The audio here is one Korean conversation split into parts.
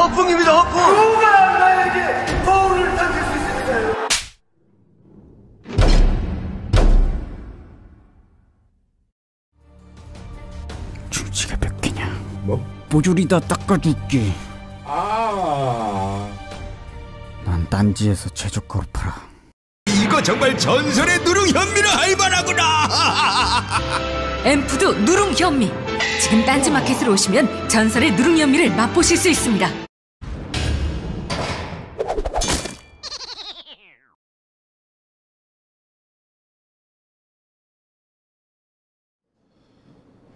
허풍입니다, 허풍. 누가 나에게 거울을 던질 수 있을까요? 줄지가 몇 개냐? 뭐? 모조리다 닦아줄게. 난 딴지에서 최저가로 팔아. 이거 정말 전설의 누룽현미를 알만하구나. 앰푸드 누룽현미, 지금 딴지 마켓으로 오시면 전설의 누룽현미를 맛보실 수 있습니다.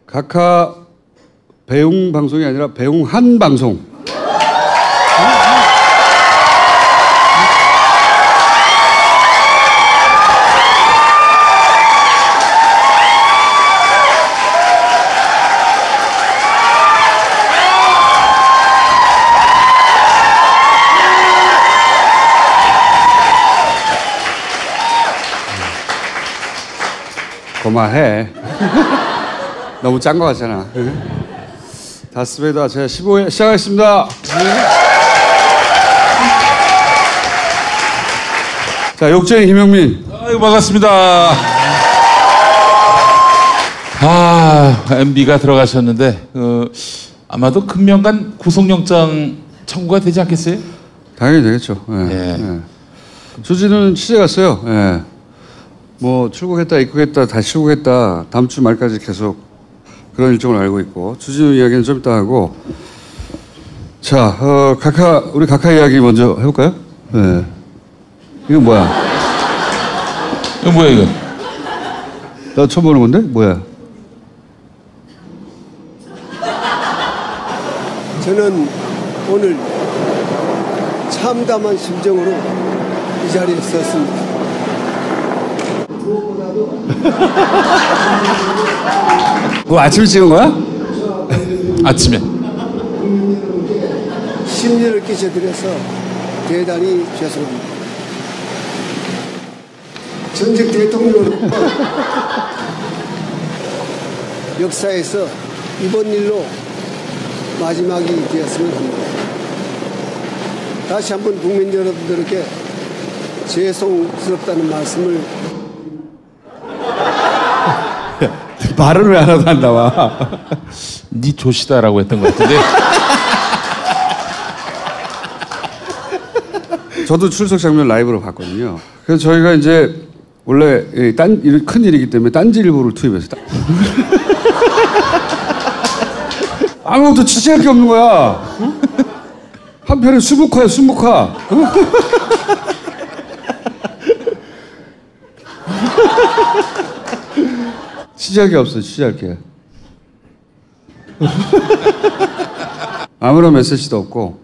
각하 배웅 방송이 아니라 배웅한 방송. 고마해. 너무 짠 거 같잖아. 다스베이더 제 15회 시작하겠습니다. 자, 욕쟁이 김영민. 아유, 반갑습니다. MB가 들어가셨는데 아마도 금명간 구속영장 청구가 되지 않겠어요? 당연히 되겠죠. 예. 주진우는 취재 갔어요. 예. 뭐 출국했다, 입국했다, 다시 출국했다, 다음 주 말까지 계속 그런 일정을 알고 있고, 주진우 이야기는 좀 이따 하고. 자, 우리 각하 이야기 먼저 해볼까요? 네. 이건 뭐야? 이거 뭐야, 이거? 나 처음 보는 건데? 뭐야? 저는 오늘 참담한 심정으로 이 자리에 섰습니다. 그거 아침에 찍은 거야? 아침에. 심려를 끼쳐드려서 대단히 죄송합니다. 전직 대통령 역사에서 이번 일로 마지막이 되었으면 합니다. 다시 한번 국민 여러분들께 죄송스럽다는 말씀을. 말은 왜 안 하다 안 나와? 니 조시다라고 했던 것 같은데. 저도 출석 장면 라이브로 봤거든요. 그래서 저희가 이제 원래 큰 일이기 때문에 딴지일보를 투입해서 아무것도 취재할 게 없는 거야. 한편에 수북화야, 수북화. 취재할 게 없어요, 취재할 게. 아무런 메시지도 없고,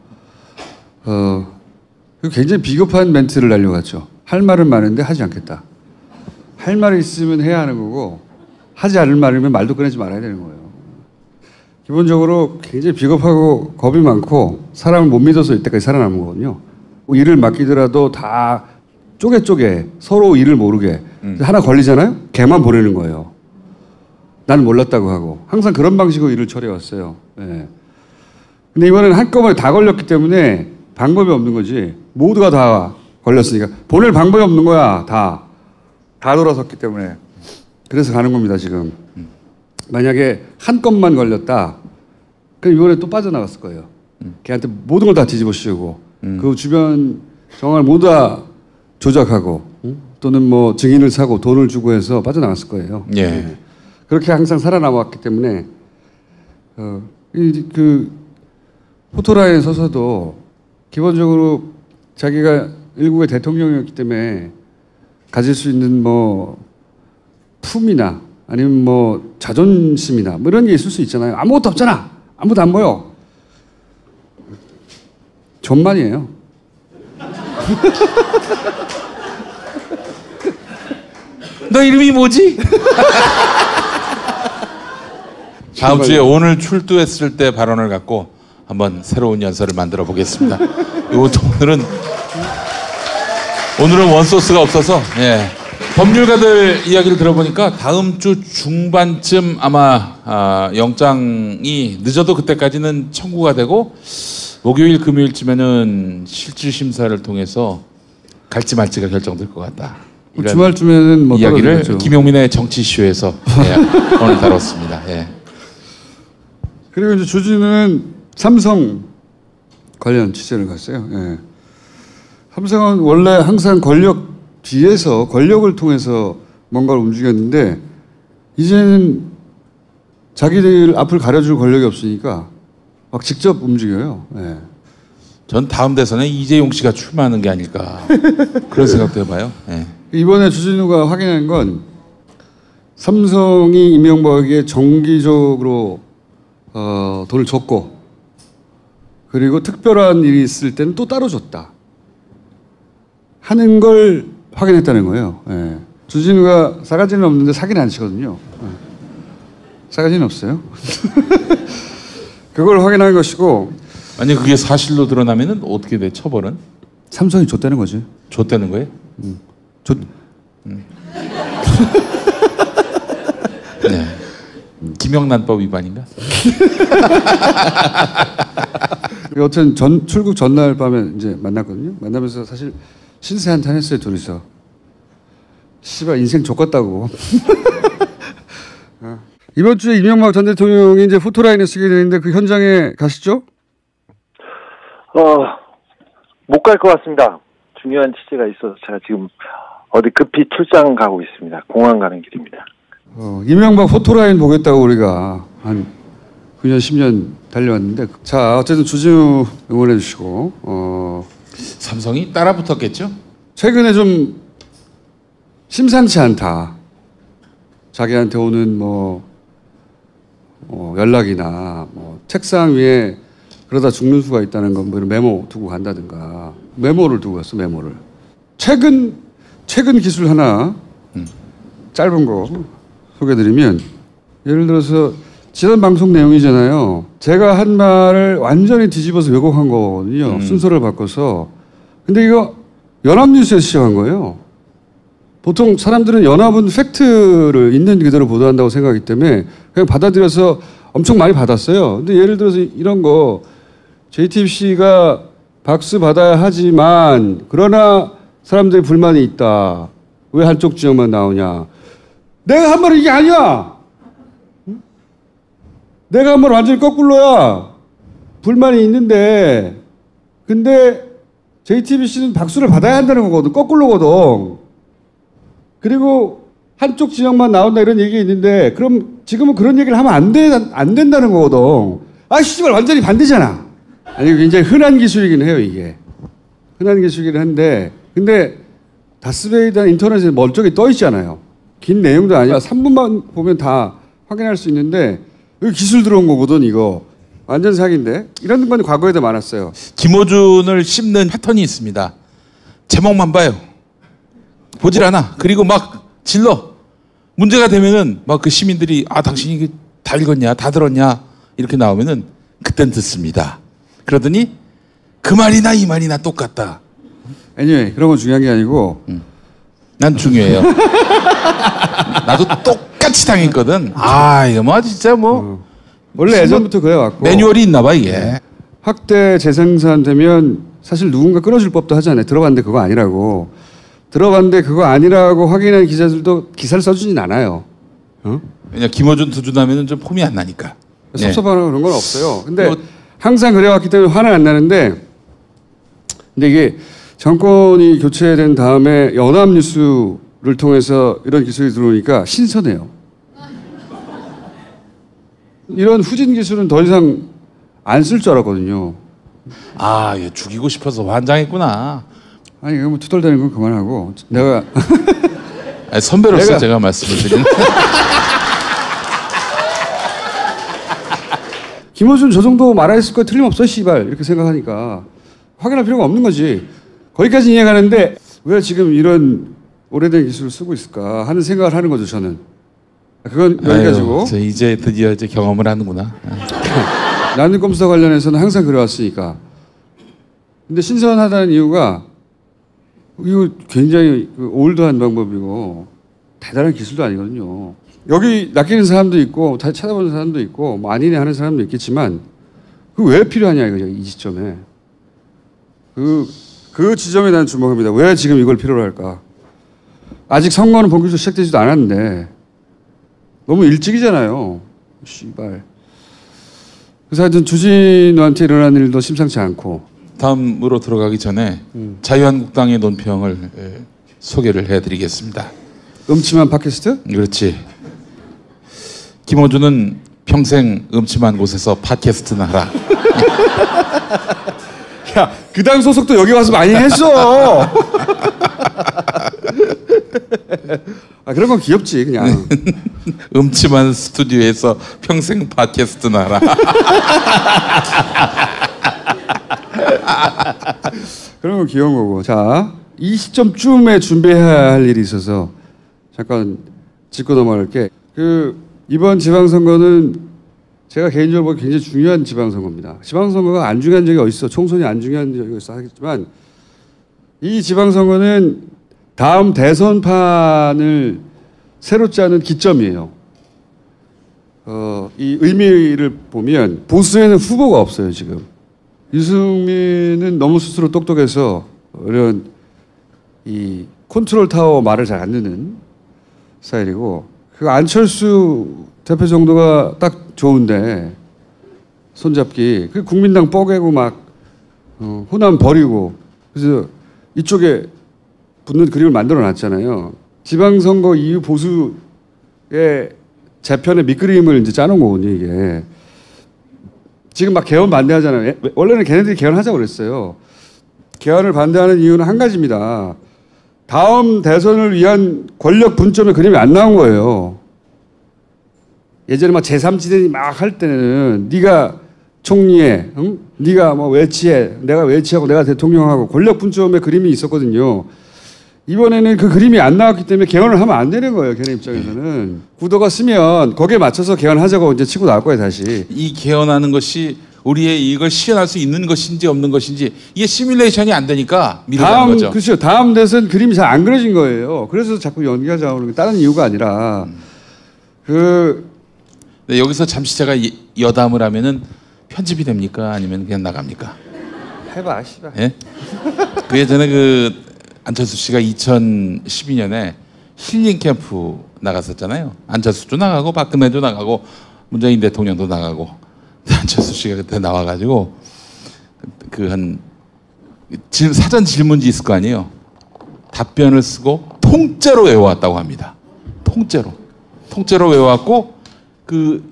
굉장히 비겁한 멘트를 날려갔죠. 할 말은 많은데 하지 않겠다. 할 말이 있으면 해야 하는 거고, 하지 않을 말이면 말도 꺼내지 말아야 되는 거예요. 기본적으로 굉장히 비겁하고 겁이 많고, 사람을 못 믿어서 이때까지 살아남은 거거든요. 뭐 일을 맡기더라도 다 쪼개쪼개, 서로 일을 모르게. 하나 걸리잖아요? 걔만 보내는 거예요. 나는 몰랐다고 하고. 항상 그런 방식으로 일을 처리해왔어요. 예. 근데 이번에는 한꺼번에 다 걸렸기 때문에 방법이 없는 거지. 모두가 다 걸렸으니까 보낼 방법이 없는 거야. 다 돌아섰기 때문에. 그래서 가는 겁니다, 지금. 만약에 한 건만 걸렸다, 그럼 이번에 또 빠져나갔을 거예요. 걔한테 모든 걸 다 뒤집어 씌우고, 그 주변 정황을 모두 다 조작하고, 또는 뭐 증인을 사고 돈을 주고 해서 빠져나갔을 거예요. 예. 예. 그렇게 항상 살아남았기 때문에 그 포토라인에 서서도 기본적으로 자기가 일국의 대통령이었기 때문에 가질 수 있는 뭐 품이나 아니면 뭐 자존심이나 뭐 이런 게 있을 수 있잖아요. 아무것도 없잖아. 아무도 안 보여. 전만이에요. 너 이름이 뭐지? 다음 주에 오늘 출두했을 때 발언을 갖고 한번 새로운 연설을 만들어 보겠습니다. 오늘은 원소스가 없어서. 예. 법률가들 이야기를 들어보니까 다음 주 중반쯤 아마 영장이 늦어도 그때까지는 청구가 되고 목요일 금요일쯤에는 실질심사를 통해서 갈지 말지가 결정될 것 같다. 주말쯤에는 뭐 이야기를 김용민의 정치쇼에서 예, 오늘 다뤘습니다. 예. 그리고 이제 주진우는 삼성 관련 취재를 갔어요. 예. 삼성은 원래 항상 권력 뒤에서 권력을 통해서 뭔가를 움직였는데 이제는 자기들 앞을 가려줄 권력이 없으니까 막 직접 움직여요. 예. 전 다음 대선에 이재용 씨가 출마하는 게 아닐까 그런 생각도 해봐요. 예. 이번에 주진우가 확인한 건 삼성이 이명박에게 정기적으로 돈을 줬고 그리고 특별한 일이 있을 때는 또 따로 줬다 하는 걸 확인했다는 거예요. 예. 주진우가 싸가지는 없는데 사기는 안 치거든요. 싸가지는 없어요. 그걸 확인한 것이고. 아니 그게 사실로 드러나면은 어떻게 돼? 처벌은? 삼성이 줬다는 거지. 줬다는 거예요? 네. 김영란법 위반인가? 여튼 출국 전날 밤에 이제 만났거든요. 만나면서 사실 신세한탄 했어요 둘이서. 씨발 인생 족같다고. 이번 주에 이명박 전 대통령이 이제 포토라인을 쓰게 되는데 그 현장에 가시죠? 못 갈 것 같습니다. 중요한 취재가 있어서 제가 지금 어디 급히 출장 가고 있습니다. 공항 가는 길입니다. 이명박 포토라인 보겠다고 우리가 한 9년, 10년 달려왔는데 자 어쨌든 주진우 응원해 주시고 삼성이 따라 붙었겠죠? 최근에 좀 심상치 않다. 자기한테 오는 뭐 연락이나 뭐 책상 위에 그러다 죽는 수가 있다는 건 뭐 이런 메모 두고 간다든가 메모를 두고 갔어 메모를 최근 기술 하나 짧은 거 소개드리면 예를 들어서 지난 방송 내용이잖아요. 제가 한 말을 완전히 뒤집어서 왜곡한 거거든요. 순서를 바꿔서. 근데 이거 연합뉴스에서 시작한 거예요. 보통 사람들은 연합은 팩트를 있는 그대로 보도한다고 생각하기 때문에 그냥 받아들여서 엄청 많이 받았어요. 근데 예를 들어서 이런 거 JTBC가 박수 받아야 하지만 그러나 사람들이 불만이 있다. 왜 한쪽 지역만 나오냐. 내가 한 말은 이게 아니야. 응? 내가 한 말은 완전히 거꾸로야. 불만이 있는데 근데 JTBC는 박수를 받아야 한다는 거거든. 거꾸로거든. 그리고 한쪽 진영만 나온다 이런 얘기 있는데 그럼 지금은 그런 얘기를 하면 안 된다는 거거든. 아 씨발 완전히 반대잖아. 아니 굉장히 흔한 기술이긴 해요 이게. 흔한 기술이긴 한데 근데 다스베이다는 인터넷에 멀쩡히 떠 있잖아요. 긴 내용도 아니야. 3분만 보면 다 확인할 수 있는데 여기 기술 들어온 거거든 이거. 완전 사기인데. 이런 건 과거에도 많았어요. 김어준을 씹는 패턴이 있습니다. 제목만 봐요. 보질 않아. 그리고 막 질러. 문제가 되면은 막 그 시민들이 아 당신이 이게 다 읽었냐 다 들었냐 이렇게 나오면은 그땐 듣습니다. 그러더니 그 말이나 이 말이나 똑같다. anyway, 그런 건 중요한 게 아니고 난 중요해요. 나도 똑같이 당했거든. 아 이거 뭐 진짜 뭐 원래 예전부터 그래왔고 매뉴얼이 있나 봐 이게. 네. 학대 재생산 되면 사실 누군가 끊어줄 법도 하잖아요. 들어봤는데 그거 아니라고. 들어봤는데 그거 아니라고 확인한 기자들도 기사를 써주진 않아요. 어? 왜냐 김어준 두준하면 좀 폼이 안 나니까. 섭섭하거나 네. 그런 건 없어요. 근데 뭐, 항상 그래왔기 때문에 화는 안 나는데 근데 이게 정권이 교체된 다음에 연합뉴스를 통해서 이런 기술이 들어오니까 신선해요. 이런 후진 기술은 더 이상 안 쓸 줄 알았거든요. 아, 얘 죽이고 싶어서 환장했구나. 아니 이거 뭐 투덜대는 건 그만하고 내가 아니, 선배로서 제가 말씀을 드리는 김호준 저 정도 말했을 거 틀림없어 씨발 이렇게 생각하니까 확인할 필요가 없는 거지. 거기까지 이해가 가는데 왜 지금 이런 오래된 기술을 쓰고 있을까 하는 생각을 하는 거죠 저는. 그건 여기까지고. 저 이제 드디어 이제 경험을 하는구나. 나는 검사 관련해서는 항상 그래왔으니까. 근데 신선하다는 이유가 이거 굉장히 올드한 방법이고 대단한 기술도 아니거든요. 여기 낚이는 사람도 있고 다 찾아보는 사람도 있고 뭐 아니네 하는 사람도 있겠지만 그 왜 필요하냐 이거죠. 이 시점에. 그 지점에 대한 주목합니다. 왜 지금 이걸 필요로 할까? 아직 선거는 본격적으로 시작되지도 않았는데 너무 일찍이잖아요. 씨발. 그래서 하여튼 주진우한테 일어난 일도 심상치 않고. 다음으로 들어가기 전에 자유한국당의 논평을 소개를 해드리겠습니다. 음침한 팟캐스트? 그렇지. 김어준은 평생 음침한 곳에서 팟캐스트나 하라. 야, 그 당 소속도 여기 와서 많이 했어. 아, 그런 건 귀엽지 그냥. 음침한 스튜디오에서 평생 팟캐스트나 하라. 그런 건 귀여운 거고. 자, 이 시점쯤에 준비해야 할 일이 있어서 잠깐 짚고 넘어갈게. 이번 지방선거는 제가 개인적으로 보기엔 굉장히 중요한 지방선거입니다. 지방선거가 안 중요한 적이 어딨어. 총선이 안 중요한 적이 어딨어 하겠지만 이 지방선거는 다음 대선판을 새로 짜는 기점이에요. 이 의미를 보면 보수에는 후보가 없어요. 지금 유승민은 너무 스스로 똑똑해서 이런 이 컨트롤 타워 말을 잘 안 듣는 스타일이고, 그 안철수 대표 정도가 딱 좋은데 손잡기, 그 국민당 뻐개고 막 호남 버리고, 그래서 이쪽에 붙는 그림을 만들어놨잖아요. 지방선거 이후 보수의 재편의 밑그림을 이제 짜놓은 거거든요. 이게 지금 막 개헌 반대하잖아요. 원래는 걔네들이 개헌하자고 그랬어요. 개헌을 반대하는 이유는 한 가지입니다. 다음 대선을 위한 권력 분점의 그림이 안 나온 거예요. 예전에 막 제3지대니 막 할 때는 네가 총리해, 응? 네가 뭐 외치해, 내가 외치하고 내가 대통령하고 권력 분점의 그림이 있었거든요. 이번에는 그 그림이 안 나왔기 때문에 개헌을 하면 안 되는 거예요. 걔네 입장에서는. 구도가 쓰면 거기에 맞춰서 개헌하자고 이제 치고 나올 거예요. 다시. 이 개헌하는 것이 우리의 이걸 실현할 수 있는 것인지 없는 것인지 이게 시뮬레이션이 안 되니까 미뤄지는 거죠. 그렇죠. 다음 대선 그림이 잘 안 그려진 거예요. 그래서 자꾸 연기가 나오는 게 다른 이유가 아니라. 네, 여기서 잠시 제가 여담을 하면은 편집이 됩니까? 아니면 그냥 나갑니까? 해봐, 씨발. 예? 그 예전에 안철수 씨가 2012년에 힐링 캠프 나갔었잖아요. 안철수도 나가고 박근혜도 나가고 문재인 대통령도 나가고. 안철수 씨가 그때 나와가지고 사전 질문지 있을 거 아니에요. 답변을 쓰고 통째로 외워왔다고 합니다. 통째로 외워왔고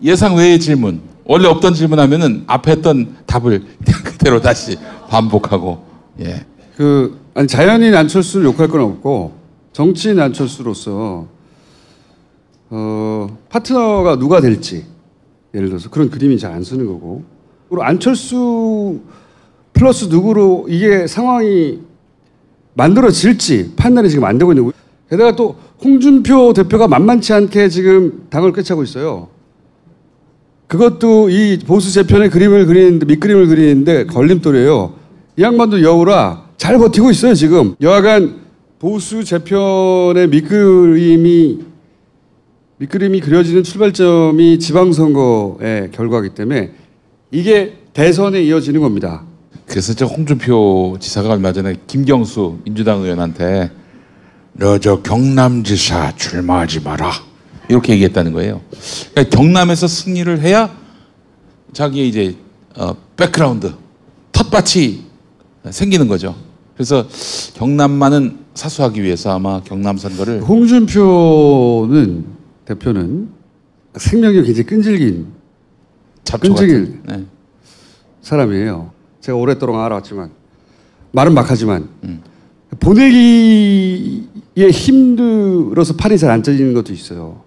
예상 외의 질문, 원래 없던 질문하면은 앞에 했던 답을 그대로 다시 반복하고. 예. 자연인 안철수를 욕할 건 없고 정치인 안철수로서 파트너가 누가 될지. 예를 들어서 그런 그림이 잘 안 쓰는 거고. 그리고 안철수 플러스 누구로 이게 상황이 만들어질지 판단이 지금 안 되고 있는 거고. 게다가 또 홍준표 대표가 만만치 않게 지금 당을 꿰차고 있어요. 그것도 이 보수 재편의 그림을 그리는데, 밑그림을 그리는데 걸림돌이에요. 이 양반도 여우라 잘 버티고 있어요 지금. 여하간 보수 재편의 밑그림이 그려지는 출발점이 지방선거의 결과이기 때문에 이게 대선에 이어지는 겁니다. 그래서 홍준표 지사가 얼마 전에 김경수 민주당 의원한테 너 저 경남지사 출마하지 마라 이렇게 얘기했다는 거예요. 그러니까 경남에서 승리를 해야 자기의 이제 백그라운드, 텃밭이 생기는 거죠. 그래서 경남만은 사수하기 위해서 아마 경남 선거를 대표는 생명력이 굉장히 끈질긴 네. 사람이에요. 제가 오랫동안 알아왔지만, 말은 막하지만 보내기에 힘들어서 판이 잘 안 짜지는 것도 있어요.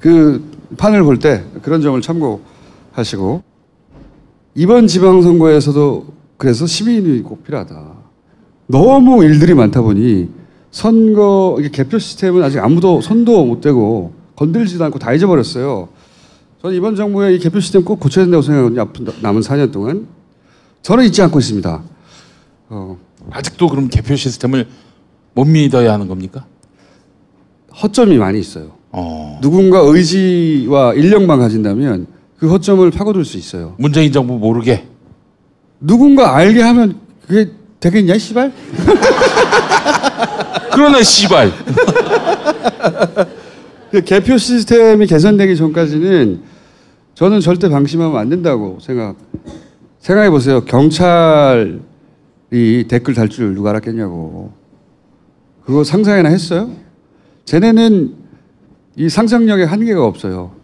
그 판을 볼 때 그런 점을 참고하시고. 이번 지방선거에서도 그래서 시민이 꼭 필요하다. 너무 일들이 많다 보니 선거 개표 시스템은 아직 아무도 손도 못 대고 건들지도 않고 다 잊어버렸어요. 저는 이번 정부의 이 개표 시스템 꼭 고쳐야 된다고 생각하거든요. 앞으로 남은 4년 동안. 저는 잊지 않고 있습니다. 아직도 그럼 개표 시스템을 못 믿어야 하는 겁니까? 허점이 많이 있어요. 누군가 의지와 인력만 가진다면 그 허점을 파고들 수 있어요. 문재인 정부 모르게. 누군가 알게 하면 그게 되겠냐, 씨발? 그러네, 씨발. 개표 시스템이 개선되기 전까지는 저는 절대 방심하면 안 된다고 생각해 보세요. 경찰이 댓글 달 줄 누가 알았겠냐고. 그거 상상이나 했어요? 쟤네는 이 상상력에 한계가 없어요.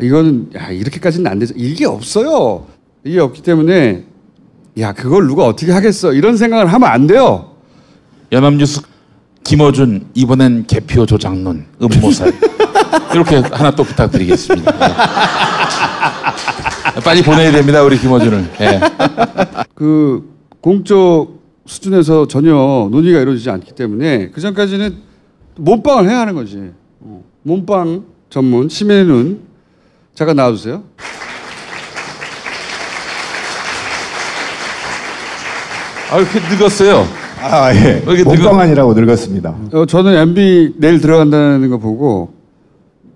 이거는 야, 이렇게까지는 안 되죠. 이게 없어요. 이게 없기 때문에 야, 그걸 누가 어떻게 하겠어. 이런 생각을 하면 안 돼요. 연합뉴스 김어준 이번엔 개표 조작론 음모살 이렇게 하나 또 부탁드리겠습니다. 네. 빨리 보내야 됩니다, 우리 김어준을. 네. 그 공적 수준에서 전혀 논의가 이루어지지 않기 때문에 그 전까지는 몸빵을 해야 하는 거지. 몸빵 전문 시민의 눈 잠깐 나와주세요. 아, 이렇게 늙었어요. 아, 예. 몸빵한이라고 늙었습니다. 저는 MB 내일 들어간다는 거 보고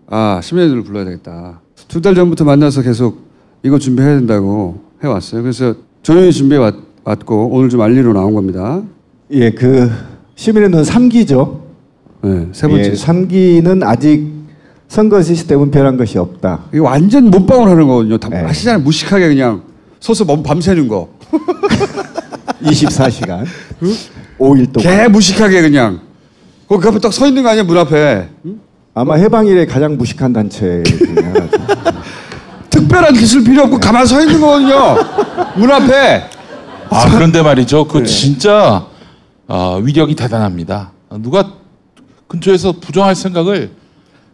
아, 시민의 눈을 불러야 되겠다. 2달 전부터 만나서 계속 이거 준비해야 된다고 해왔어요. 그래서 조용히 준비해왔고 오늘 좀 알리로 나온 겁니다. 예, 그 시민의 눈 3기죠. 네, 세 번째. 예, 3기는 아직 선거 시스템은 변한 것이 없다. 이거 완전 몸빵을 하는 거거든요. 다 아시잖아요. 무식하게 그냥 서서 밤새는 거. 24시간. 5일 동안. 개 무식하게 그냥. 거기 앞에 딱 서 있는 거 아니야, 문 앞에. 응? 아마 해방일에 가장 무식한 단체 중에 하나죠. 특별한 기술 필요 없고 가만 서 있는 거거든요. 문 앞에. 아, 그런데 말이죠. 그 진짜 위력이 대단합니다. 누가 근처에서 부정할 생각을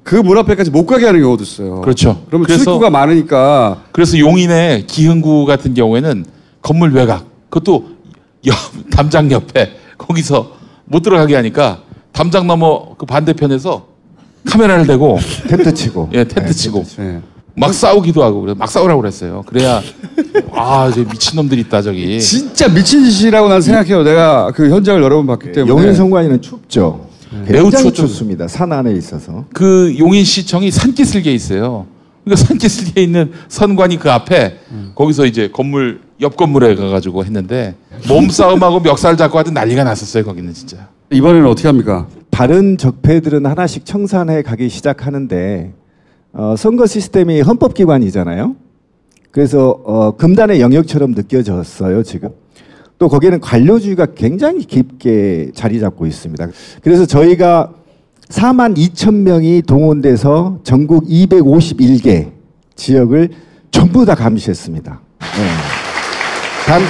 그 문 앞에까지 못 가게 하는 경우도 있어요. 그렇죠. 그러면 출입구가 많으니까. 그래서 용인의 기흥구 같은 경우에는 건물 외곽, 그것도 담장 옆에 거기서 못 들어가게 하니까 담장 너머 그 반대편에서 카메라를 대고 텐트 치고, 예, 텐트 치고 막 싸우기도 하고, 그래서 막 싸우라고 그랬어요. 그래야 아, 저 미친 놈들이 있다 저기. 진짜 미친 짓이라고 난 생각해요. 내가 그 현장을 여러 번 봤기 때문에. 용인 선관위는 춥죠. 매우 춥습니다. 산 안에 있어서. 그 용인시청이 산기슭에 있어요. 그러니까 산기슭에 있는 선관위 그 앞에 거기서 이제 건물 옆 건물에 가가지고 했는데 몸싸움하고 멱살 잡고 하던 난리가 났었어요. 거기는 진짜. 이번에는 어떻게 합니까? 다른 적폐들은 하나씩 청산해 가기 시작하는데 선거 시스템이 헌법기관이잖아요. 그래서 금단의 영역처럼 느껴졌어요 지금. 또 거기에는 관료주의가 굉장히 깊게 자리 잡고 있습니다. 그래서 저희가 42,000명이 동원돼서 전국 251개 지역을 전부 다 감시했습니다. 네. 단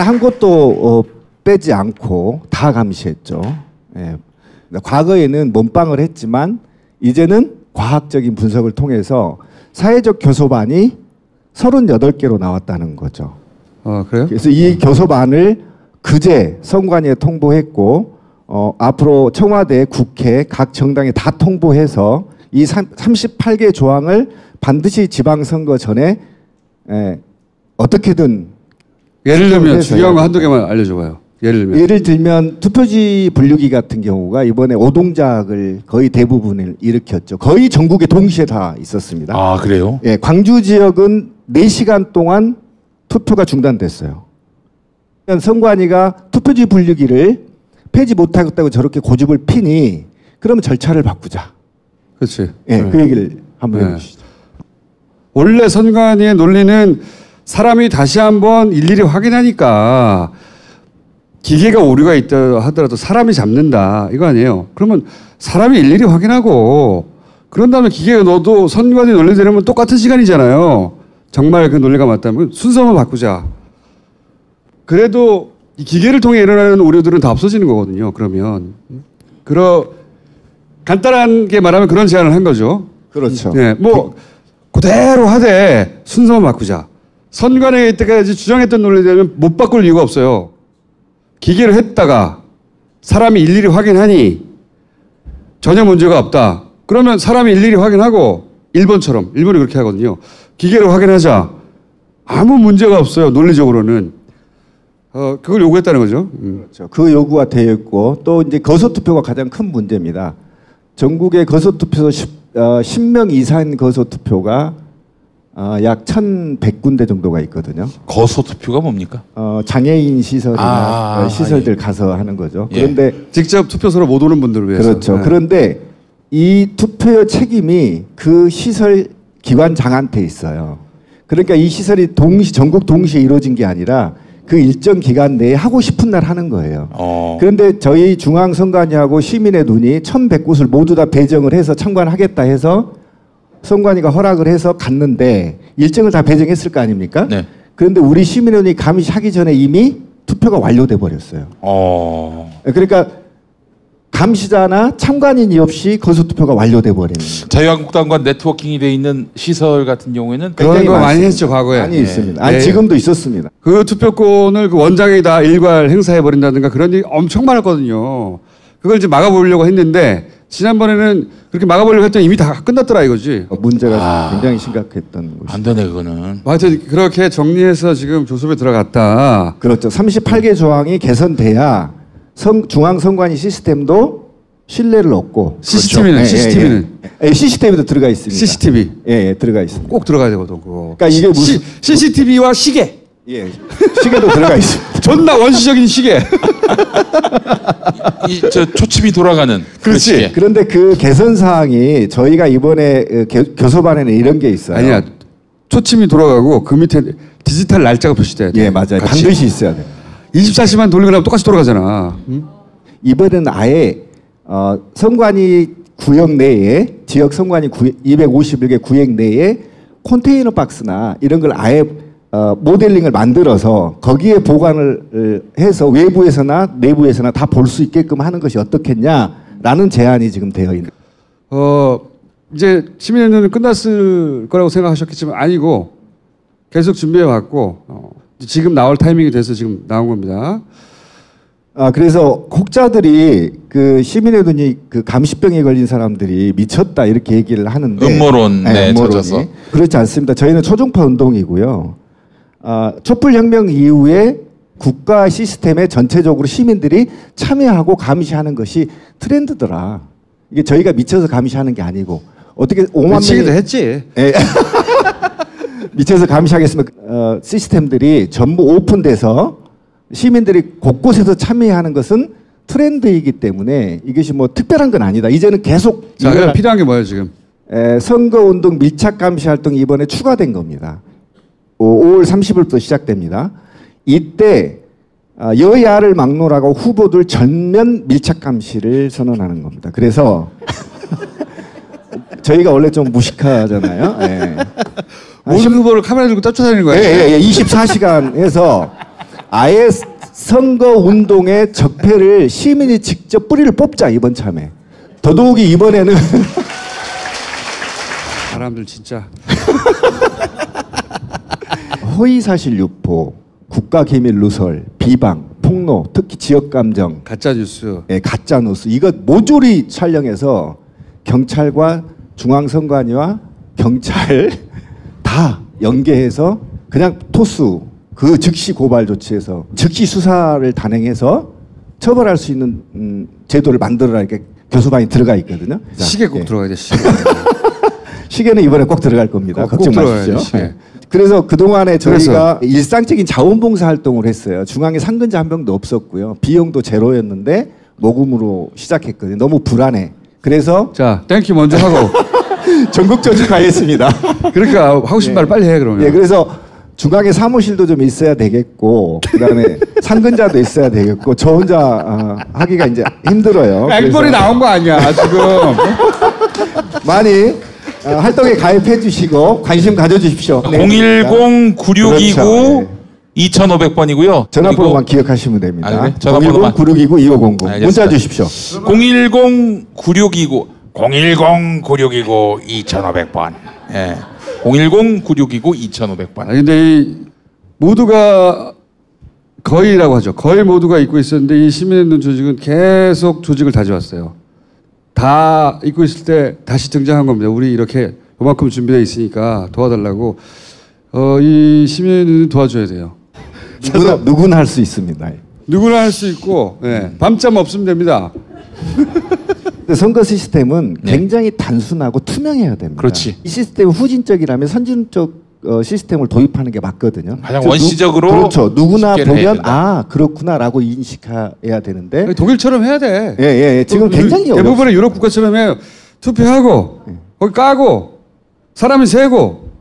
한 곳도 빼지 않고 다 감시했죠. 네. 과거에는 몸빵을 했지만 이제는 과학적인 분석을 통해서 사회적 교섭안이 38개로 나왔다는 거죠. 아, 그래요? 그래서 이 교섭안을 그제 선관위에 통보했고 앞으로 청와대, 국회, 각 정당에 다 통보해서 이 38개 조항을 반드시 지방선거 전에 어떻게든 예를 들면 중요한 거 한두 개만 알려줘봐요. 예를 들면 투표지 분류기 같은 경우가 이번에 오동작을 거의 대부분을 일으켰죠. 거의 전국에 동시에 다 있었습니다. 아, 그래요? 예, 광주 지역은 4시간 동안 투표가 중단됐어요. 선관위가 투표지 분류기를 폐지 못하겠다고 저렇게 고집을 피니 그러면 절차를 바꾸자. 그렇지. 예, 네. 그 얘기를 한번 해보시죠. 원래 선관위의 논리는 사람이 다시 한번 일일이 확인하니까 기계가 오류가 있다 하더라도 사람이 잡는다 이거 아니에요. 그러면 사람이 일일이 확인하고 그런 다음에 기계에 넣어도 선관위 논리대로면 똑같은 시간이잖아요. 정말 그 논리가 맞다면 순서만 바꾸자. 그래도 이 기계를 통해 일어나는 오류들은 다 없어지는 거거든요. 그러면 간단하게 말하면 그런 제안을 한 거죠. 그렇죠. 네, 뭐 그대로 하되 순서만 바꾸자. 선관위에 이때까지 주장했던 논리대로면 못 바꿀 이유가 없어요. 기계를 했다가 사람이 일일이 확인하니 전혀 문제가 없다. 그러면 사람이 일일이 확인하고 일본이 그렇게 하거든요. 기계를 확인하자. 아무 문제가 없어요. 논리적으로는. 그걸 요구했다는 거죠. 그렇죠. 그 요구가 되어 있고 또 이제 거소투표가 가장 큰 문제입니다. 전국의 거소투표소 10명 이상 거소투표가 약 1,100군데 정도가 있거든요. 거소투표가 뭡니까? 장애인 시설이나 시설들 예. 가서 하는 거죠. 그런데 예. 직접 투표소로 못 오는 분들을 위해서. 그렇죠. 네. 그런데 이 투표의 책임이 그 시설 기관장한테 있어요. 그러니까 이 시설이 전국 동시에 이루어진 게 아니라 그 일정 기간 내에 하고 싶은 날 하는 거예요. 그런데 저희 중앙선관위하고 시민의눈이 1,100곳을 모두 다 배정을 해서 참관하겠다 해서 선관위가 허락을 해서 갔는데 일정을 다 배정했을 거 아닙니까? 네. 그런데 우리 시민의눈이 감시하기 전에 이미 투표가 완료돼 버렸어요. 그러니까 감시자나 참관인이 없이 거소투표가 완료돼 버린. 자유한국당과 네트워킹이 돼 있는 시설 같은 경우에는 그런 거 많이 했죠 과거에. 많이 네. 있습니다. 아니 네. 지금도 있었습니다. 그 투표권을 그 원장이 다 일괄 행사해 버린다든가 그런 일이 엄청 많았거든요. 그걸 이제 막아보려고 했는데 지난번에는 그렇게 막아보려고 했더니 이미 다 끝났더라 이거지. 문제가 굉장히 심각했던 곳이. 안 되네 그거는. 하여튼 그렇게 정리해서 지금 조섭에 들어갔다. 그렇죠. 38개 조항이 개선돼야 중앙선관위 시스템도 신뢰를 얻고. CCTV는 그렇죠. CCTV는 CCTV도 들어가 있습니다. CCTV 예, 예 들어가 있습니다. 꼭 들어가야 되거든 그거. 그러니까 이게 무슨 CCTV와 시계. 예 시계도 들어가 있습니다. 존나 원시적인 시계. 저 초침이 돌아가는. 그렇지. 시계. 그런데 그 개선 사항이 저희가 이번에 교섭안에는 이런 게 있어요. 아니야 초침이 돌아가고 그 밑에 디지털 날짜가 표시돼야 돼. 예 맞아요. 같이. 반드시 있어야 돼. 24시만 돌리고 나면 똑같이 돌아가잖아. 응? 이번에는 아예 선관위 구역 내에 지역 선관위 251개 구역 내에 컨테이너 박스나 이런 걸 아예 모델링을 만들어서 거기에 보관을 해서 외부에서나 내부에서나 다 볼 수 있게끔 하는 것이 어떻겠냐라는 제안이 지금 되어 있는. 이제 시민의눈은 끝났을 거라고 생각하셨겠지만 아니고 계속 준비해 왔고. 지금 나올 타이밍이 돼서 지금 나온 겁니다. 그래서 혹자들이 그 시민의눈이 그 감시병에 걸린 사람들이 미쳤다 이렇게 얘기를 하는데 음모론에 젖어서 그렇지 않습니다. 저희는 초종파 운동이고요. 촛불혁명 이후에 국가 시스템에 전체적으로 시민들이 참여하고 감시하는 것이 트렌드더라. 이게 저희가 미쳐서 감시하는 게 아니고 어떻게 5만 미치기도 했지. 네. 밑에서 감시하겠습니다. 시스템들이 전부 오픈돼서 시민들이 곳곳에서 참여하는 것은 트렌드이기 때문에 이것이 뭐 특별한 건 아니다. 이제는 계속. 자, 그럼 필요한 게 뭐예요 지금? 선거운동 밀착 감시 활동이 이번에 추가된 겁니다. 5월 30일부터 시작됩니다. 이때 여야를 막론하고 후보들 전면 밀착 감시를 선언하는 겁니다. 그래서 저희가 원래 좀 무식하잖아요. 네. 모든 후보를 카메라 들고 쫓아다니는 거예요. 예, 24시간 해서 아예 선거운동의 적폐를 시민이 직접 뿌리를 뽑자 이번 참에. 더더욱이 이번에는 사람들 진짜 허위사실 유포, 국가기밀 누설, 비방, 폭로, 특히 지역감정, 가짜뉴스, 예, 가짜뉴스 이거 모조리 촬영해서 경찰과 중앙선관위와 경찰 다 연계해서 그냥 토수 그 즉시 고발 조치해서 즉시 수사를 단행해서 처벌할 수 있는 제도를 만들어라 이렇게 교섭안이 들어가 있거든요. 시계 꼭 네. 들어가야 돼. 시계. 시계는 이번에 꼭 들어갈 겁니다. 걱정 마십시오. 네. 그래서 그동안에 저희가 일상적인 자원봉사 활동을 했어요. 중앙에 상근자 한 명도 없었고요. 비용도 제로였는데 모금으로 시작했거든요. 너무 불안해. 그래서 자 땡큐 먼저 하고. 전국적으로 가겠습니다. 그러니까 하고 싶은 말 네. 빨리 해 그러면. 네, 그래서 중앙에 사무실도 좀 있어야 되겠고 그다음에 상근자도 있어야 되겠고 저 혼자 하기가 이제 힘들어요. 액벌이 나온 거 아니야 지금. 많이 활동에 가입해 주시고 관심 가져주십시오. 네. 010-9629 그렇죠. 2500번이고요. 전화번호만 기억하시면 됩니다. 아, 그래? 전화번호만. 010-9629-2500 문자 주십시오. 010-9629 010-9629-2500번. 예. 010-9629-2500번. 아니, 근데 이 모두가 거의라고 하죠. 거의 모두가 입고 있었는데 이 시민의눈 조직은 계속 조직을 다져왔어요. 다 입고 있을 때 다시 등장한 겁니다. 우리 이렇게 그만큼 준비되어 있으니까 도와달라고. 이 시민의눈 도와줘야 돼요. 누구나 할 수 있습니다. 누구나 할 수 있고, 예. 밤잠 없으면 됩니다. 근데 선거 시스템은 네. 굉장히 단순하고 투명해야 됩니다. 그렇지. 이 시스템이 후진적이라면 선진적 시스템을 도입하는 게 맞거든요. 가장 원시적으로 그렇죠. 누구나 보면 아 그렇구나라고 인식해야 되는데 독일처럼 해야 돼. 예예. 예. 지금 굉장히 대부분의 유럽 국가처럼 해요. 투표하고 예. 거기 까고 사람이 세고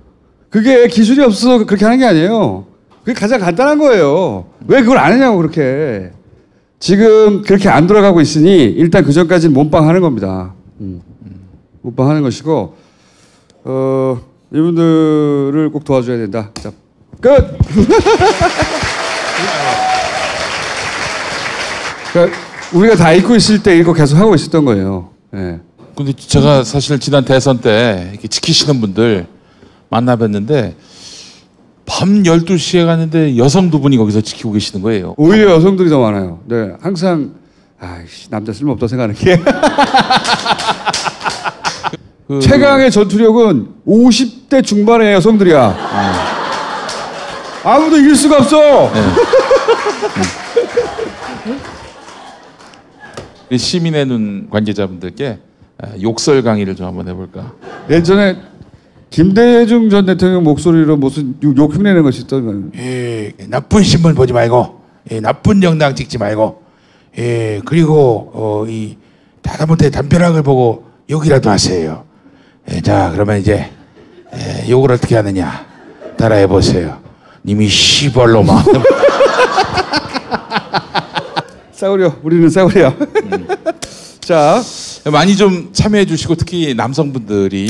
그게 기술이 없어서 그렇게 하는 게 아니에요. 그게 가장 간단한 거예요. 왜 그걸 안 하냐고 그렇게 지금 그렇게 안 돌아가고 있으니 일단 그 전까지는 몸빵하는 겁니다. 몸빵하는 것이고 이분들을 꼭 도와줘야 된다. 자, 끝! 그러니까 우리가 다 잊고 있을 때 이거 계속 하고 있었던 거예요. 예. 근데 제가 사실 지난 대선 때 이렇게 지키시는 분들 만나뵀는데 밤 12시에 갔는데 여성 두 분이 거기서 지키고 계시는 거예요. 오히려 여성들이 더 많아요. 네, 항상 아이씨, 남자 쓸모없다 생각하는 게. 최강의 전투력은 50대 중반의 여성들이야. 아무도 이길 수가 없어. 네. 시민의 눈 관계자분들께 욕설 강의를 좀 한번 해볼까. 예전에 김대중 전 대통령 목소리로 무슨 욕 흉내내는 것이 있던 거예요. 예, 나쁜 신문 보지 말고, 예, 나쁜 영상 찍지 말고, 예, 그리고 이 다다못해 담벼락을 보고 욕이라도 하세요. 예, 자 그러면 이제 예, 욕을 어떻게 하느냐 따라해보세요. 님이 시벌로만 싸우려 우리는 싸우려. 자 많이 좀 참여해 주시고 특히 남성분들이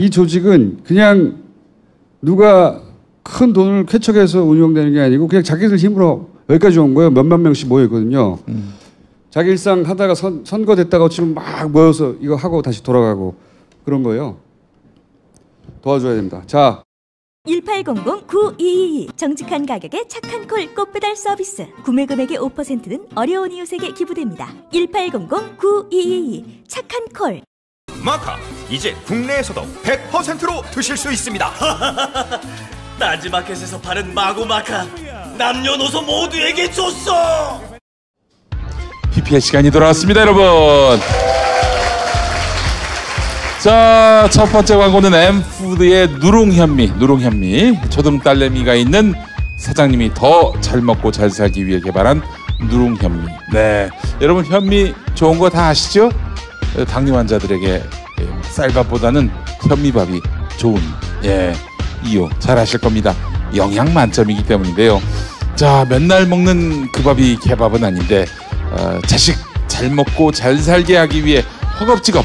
이 조직은 그냥 누가 큰 돈을 쾌척해서 운영되는 게 아니고 그냥 자기들 힘으로 여기까지 온 거예요. 몇만 명씩 모여있거든요. 자기 일상 하다가 선거 됐다가 지금 막 모여서 이거 하고 다시 돌아가고 그런 거예요. 도와줘야 됩니다. 자. 1800-9222 정직한 가격에 착한 콜 꽃배달 서비스. 구매 금액의 5%는 어려운 이웃에게 기부됩니다. 1800-9222 착한 콜. 마카 이제 국내에서도 100%로 드실 수 있습니다. 딴지마켓에서 파는 마구 마카 남녀노소 모두에게 줬어. PP의 시간이 돌아왔습니다, 여러분. 자, 첫 번째 광고는 엠푸드의 누룽현미, 초등 딸내미가 있는 사장님이 더 잘 먹고 잘 살기 위해 개발한 누룽현미. 네, 여러분 현미 좋은 거 다 아시죠? 당뇨 환자들에게 쌀밥보다는 현미밥이 좋은 예 이유 잘 아실 겁니다. 영양 만점이기 때문인데요. 자, 맨날 먹는 그 밥이 개밥은 아닌데 자식 잘 먹고 잘 살게 하기 위해 허겁지겁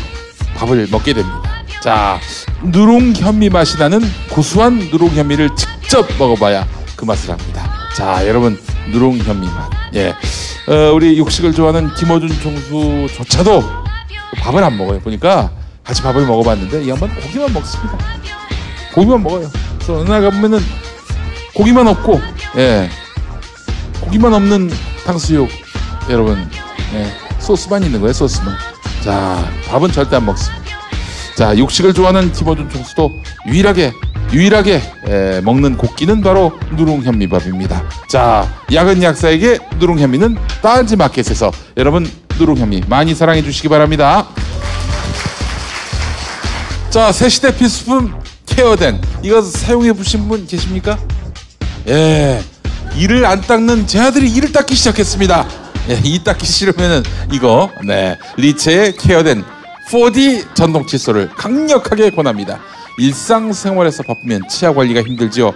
밥을 먹게 됩니다. 자, 누룽현미 맛이 나는 고소한 누룽현미를 직접 먹어봐야 그 맛을 합니다. 자, 여러분 누룽현미 맛. 예, 우리 육식을 좋아하는 김어준 총수조차도 밥을 안 먹어요. 보니까 같이 밥을 먹어봤는데 이 양반 고기만 먹습니다. 고기만 먹어요. 그래서 어느 날 가보면은 고기만 없고, 예, 고기만 없는 탕수육. 여러분 예, 소스만 있는 거예요. 소스만. 자 밥은 절대 안 먹습니다. 자 육식을 좋아하는 김어준 총수도 유일하게 예, 먹는 고기는 바로 누룽현미밥입니다. 자 약은 약사에게 누룽현미는 딴지마켓에서 여러분 누룽현미 많이 사랑해 주시기 바랍니다. 자 새시대 필수품 케어덴 이거 사용해 보신 분 계십니까? 예 이를 안 닦는 제 아들이 이를 닦기 시작했습니다. 예, 이 닦기 싫으면은 이거 네 리체에 케어된 4D 전동 칫솔을 강력하게 권합니다. 일상생활에서 바쁘면 치아 관리가 힘들지요.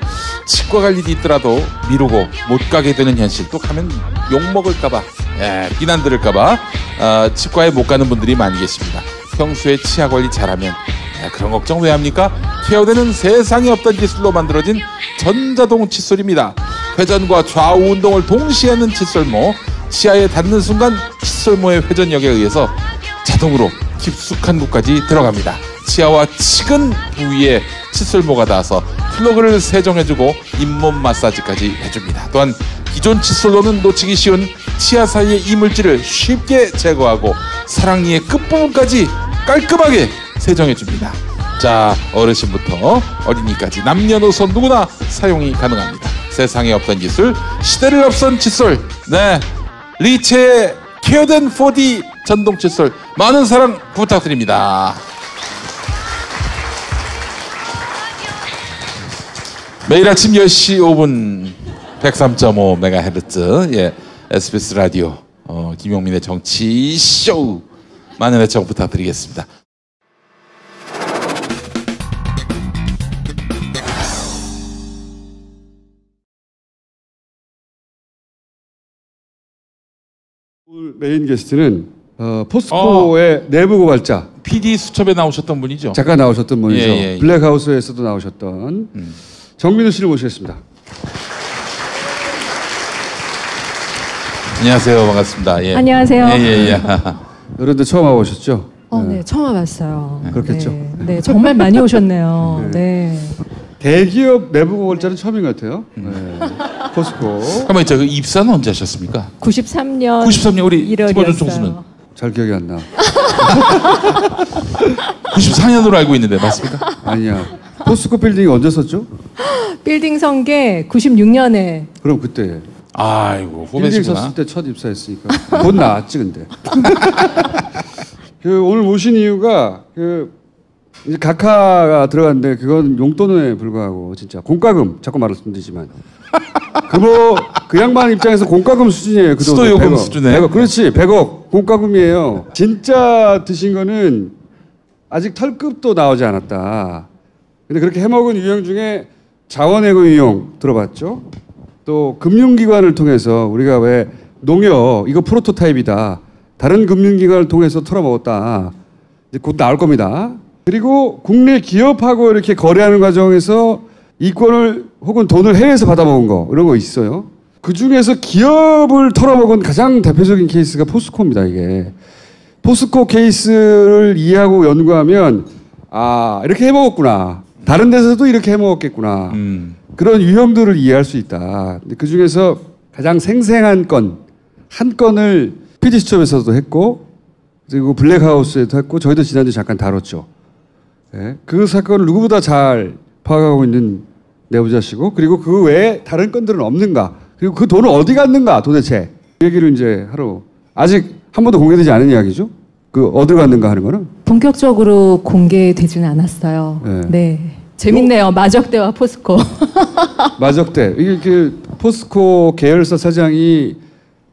치과 갈 일이 있더라도 미루고 못 가게 되는 현실. 또 가면 욕먹을까봐 예, 비난 들을까봐 치과에 못 가는 분들이 많이 계십니다. 평소에 치아 관리 잘하면 그런 걱정 왜 합니까? 케어되는 세상에 없던 기술로 만들어진 전자동 칫솔입니다. 회전과 좌우 운동을 동시에 하는 칫솔모. 치아에 닿는 순간 칫솔모의 회전력에 의해서 자동으로 깊숙한 곳까지 들어갑니다. 치아와 치근 부위에 칫솔모가 닿아서 플러그를 세정해주고 잇몸 마사지까지 해줍니다. 또한 기존 칫솔로는 놓치기 쉬운 치아 사이의 이물질을 쉽게 제거하고 사랑니의 끝부분까지 깔끔하게 세정해줍니다. 자, 어르신부터 어린이까지 남녀노소 누구나 사용이 가능합니다. 세상에 없던 기술, 시대를 앞선 칫솔, 네. 리체 케어된 4D 전동 칫솔 많은 사랑 부탁드립니다. 매일 아침 10시 5분 103.5MHz 예, SBS 라디오 김용민의 정치쇼 많은 애청 부탁드리겠습니다. 오늘 메인 게스트는 포스코의 내부 고발자 PD수첩에 나오셨던 분이죠. 잠깐 나오셨던 분이죠. 예, 예. 블랙하우스에서도 나오셨던 정민우 씨를 모시겠습니다. 안녕하세요. 반갑습니다. 예. 안녕하세요. 예, 예, 예. 여러분들 처음 와보셨죠? 네. 네, 처음 와봤어요. 네. 그렇겠죠. 네, 네, 정말 많이 오셨네요. 네. 대기업 내부 고발자는 처음인 것 같아요. 네. 포스코. 잠깐만, 그 입사는 언제 하셨습니까? 93년. 93년 우리 권호준 총수는 잘 기억이 안 나. 94년으로 알고 있는데 맞습니까? 아니야. 포스코 빌딩이 언제 썼죠? 빌딩 성게 96년에. 그럼 그때. 아이고, 호배시구나. 빌딩 썼을 때 첫 입사했으니까 곧 나왔지 근데. 그 오늘 모신 이유가 그. 이제 각하가 들어갔는데 그건 용돈에 불과하고 진짜 공과금 자꾸 말씀드리지만 그 양반 입장에서 공과금 수준이에요. 그 수도 요금 수준에 100억. 그렇지 100억 공과금이에요. 진짜 드신 거는 아직 털급도 나오지 않았다. 근데 그렇게 해먹은 유형 중에 자원외교 유형 들어봤죠? 또 금융기관을 통해서 우리가 왜 농협 이거 프로토타입이다 다른 금융기관을 통해서 털어먹었다 이제 곧 나올 겁니다. 그리고 국내 기업하고 이렇게 거래하는 과정에서 이권을 혹은 돈을 해외에서 받아먹은 거 이런 거 있어요. 그중에서 기업을 털어먹은 가장 대표적인 케이스가 포스코입니다. 이게 포스코 케이스를 이해하고 연구하면 아 이렇게 해먹었구나. 다른 데서도 이렇게 해먹었겠구나. 그런 유형들을 이해할 수 있다. 그중에서 가장 생생한 건 한 건을 PD수첩에서도 했고 그리고 블랙하우스에도 했고 저희도 지난주에 잠깐 다뤘죠. 네, 그 사건을 누구보다 잘 파악하고 있는 내부자시고 그리고 그 외에 다른 건들은 없는가 그리고 그 돈은 어디 갔는가 도대체 그 얘기를 이제 하러 아직 한 번도 공개되지 않은 이야기죠. 그 어디 갔는가 하는 거는 본격적으로 공개되지는 않았어요. 네, 네. 재밌네요. 마적대와 포스코. 마적대 이게 그 포스코 계열사 사장이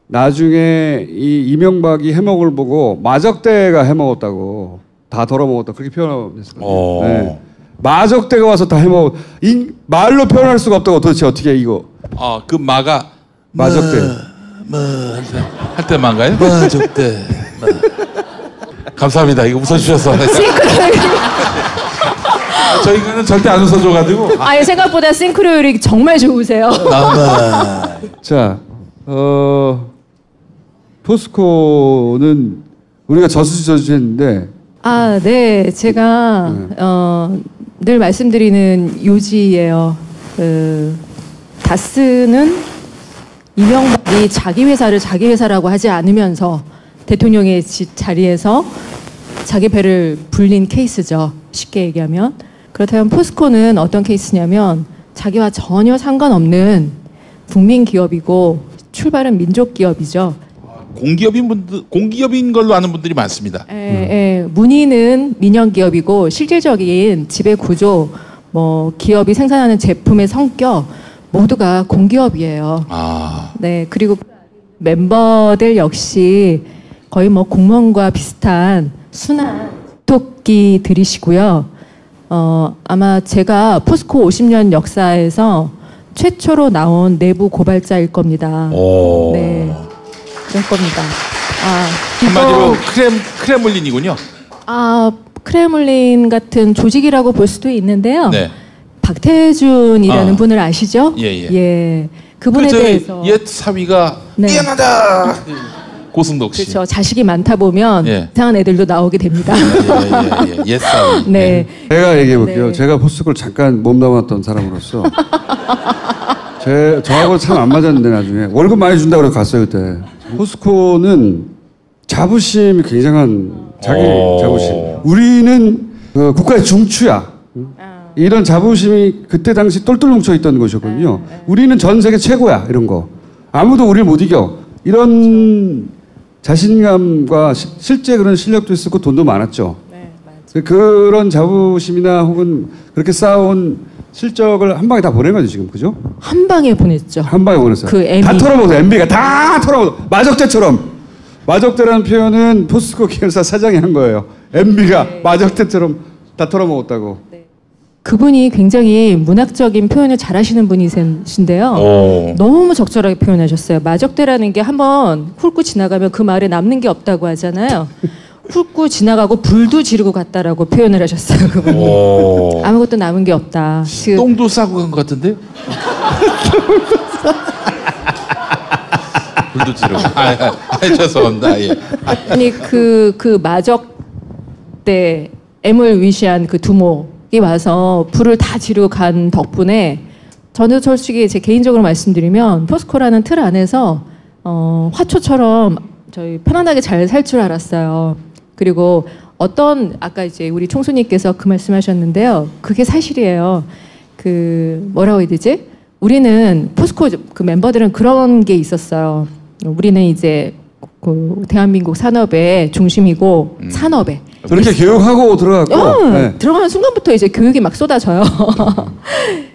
나중에 이 이명박이 해먹을 보고 마적대가 해먹었다고 다 덜어먹었다 그렇게 표현했었거든요. 네. 마적대가 와서 다 해먹어 말로 표현할 수가 없다고 도대체 어떻게 이거 그 마가 마적대 할 때 마인가요? 마적대 감사합니다. 이거 웃어주셔서 저희는 절대 안 웃어줘가지고 아니 생각보다 싱크로율이 정말 좋으세요. 자 포스코는 우리가 저수지 했는데 아, 네. 제가 늘 말씀드리는 요지예요. 다스는 이명박이 자기 회사를 자기 회사라고 하지 않으면서 대통령의 자리에서 자기 배를 불린 케이스죠. 쉽게 얘기하면. 그렇다면 포스코는 어떤 케이스냐면 자기와 전혀 상관없는 국민 기업이고 출발은 민족 기업이죠. 공기업인 걸로 아는 분들이 많습니다. 예, 문의는 민영기업이고 실질적인 지배구조, 뭐 기업이 생산하는 제품의 성격 모두가 공기업이에요. 아. 네, 그리고 멤버들 역시 거의 뭐 공무원과 비슷한 순한 토끼들이시고요. 아마 제가 포스코 50년 역사에서 최초로 나온 내부 고발자일 겁니다. 오. 네. 될 겁니다. 한마디로 크렘린이군요. 크렘린 같은 조직이라고 볼 수도 있는데요. 네. 박태준이라는 분을 아시죠? 예예. 예. 그분에 대해서 옛 사위가 미안하다. 네. 고승덕 씨. 그렇죠. 자식이 많다 보면 예. 이상한 애들도 나오게 됩니다. 예. 옛 사위. 네. 제가 얘기해 볼게요. 네. 제가 포스코를 잠깐 몸담았던 사람으로서. 저하고 참 안 맞았는데 나중에 월급 많이 준다고 해서 갔어요 그때. 포스코는 자부심이 굉장한 자기 자부심. 우리는 국가의 중추야. 이런 자부심이 그때 당시 똘똘 뭉쳐있던 것이었거든요. 우리는 전 세계 최고야 이런 거. 아무도 우리를 못 이겨. 이런 자신감과 실제 그런 실력도 있었고 돈도 많았죠. 네, 맞아요. 그런 자부심이나 혹은 그렇게 쌓아온 실적을 한 방에 다 보낸 거죠 지금, 그죠? 한 방에 보냈죠. 한 방에 보냈어요. 그 MB. 다 털어먹어서 MB가 다 털어먹어서 마적대처럼. 마적대라는 표현은 포스코 계열사 사장이 한 거예요. MB가 네. 마적대처럼 다 털어먹었다고. 네. 그분이 굉장히 문학적인 표현을 잘하시는 분이신데요. 오. 너무 적절하게 표현하셨어요. 마적대라는 게 한번 훑고 지나가면 그 말에 남는 게 없다고 하잖아요. 훑고 지나가고 불도 지르고 갔다라고 표현을 하셨어요. 그분이. 아무것도 남은 게 없다. 똥도 싸고 간 것 같은데요? 불도 지르고. 아, 죄송합니다. 예. 아니 그 마적대 M을 위시한 그 두모. 이 와서 불을 다 지르고 간 덕분에 저는 솔직히 제 개인적으로 말씀드리면 포스코라는 틀 안에서 화초처럼 저희 편안하게 잘 살 줄 알았어요. 그리고 어떤 아까 이제 우리 총수님께서 그 말씀하셨는데요. 그게 사실이에요. 그 뭐라고 해야 되지? 우리는 포스코 그 멤버들은 그런 게 있었어요. 우리는 이제 그 대한민국 산업의 중심이고 산업에 그렇게 교육하고 들어갔고 네. 들어가는 순간부터 이제 교육이 막 쏟아져요.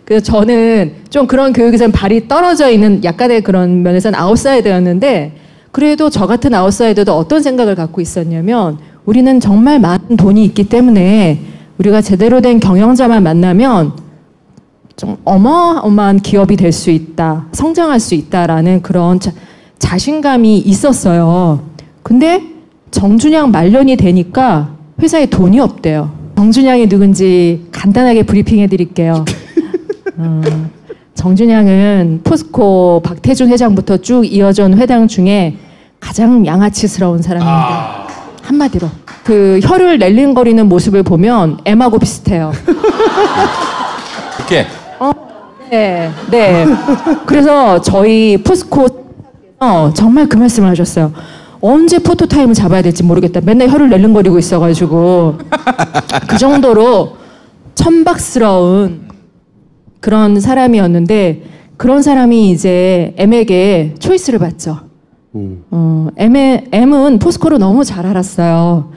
그래서 저는 좀 그런 교육에선 발이 떨어져 있는 약간의 그런 면에서는 아웃사이더였는데 그래도 저 같은 아웃사이더도 어떤 생각을 갖고 있었냐면 우리는 정말 많은 돈이 있기 때문에 우리가 제대로 된 경영자만 만나면 좀 어마어마한 기업이 될 수 있다, 성장할 수 있다라는 그런 자신감이 있었어요. 근데 정준영 말년이 되니까 회사에 돈이 없대요. 정준영이 누군지 간단하게 브리핑해 드릴게요. 정준영은 포스코 박태준 회장부터 쭉 이어진 회장 중에 가장 양아치스러운 사람입니다. 한마디로. 그 혀를 낼름거리는 모습을 보면 M하고 비슷해요. 이렇게? 네, 네. 그래서 저희 포스코 정말 그 말씀을 하셨어요. 언제 포토타임을 잡아야 될지 모르겠다. 맨날 혀를 낼름거리고 있어가지고 그 정도로 천박스러운 그런 사람이었는데 그런 사람이 이제 M에게 초이스를 받죠. M은 포스코를 너무 잘 알았어요.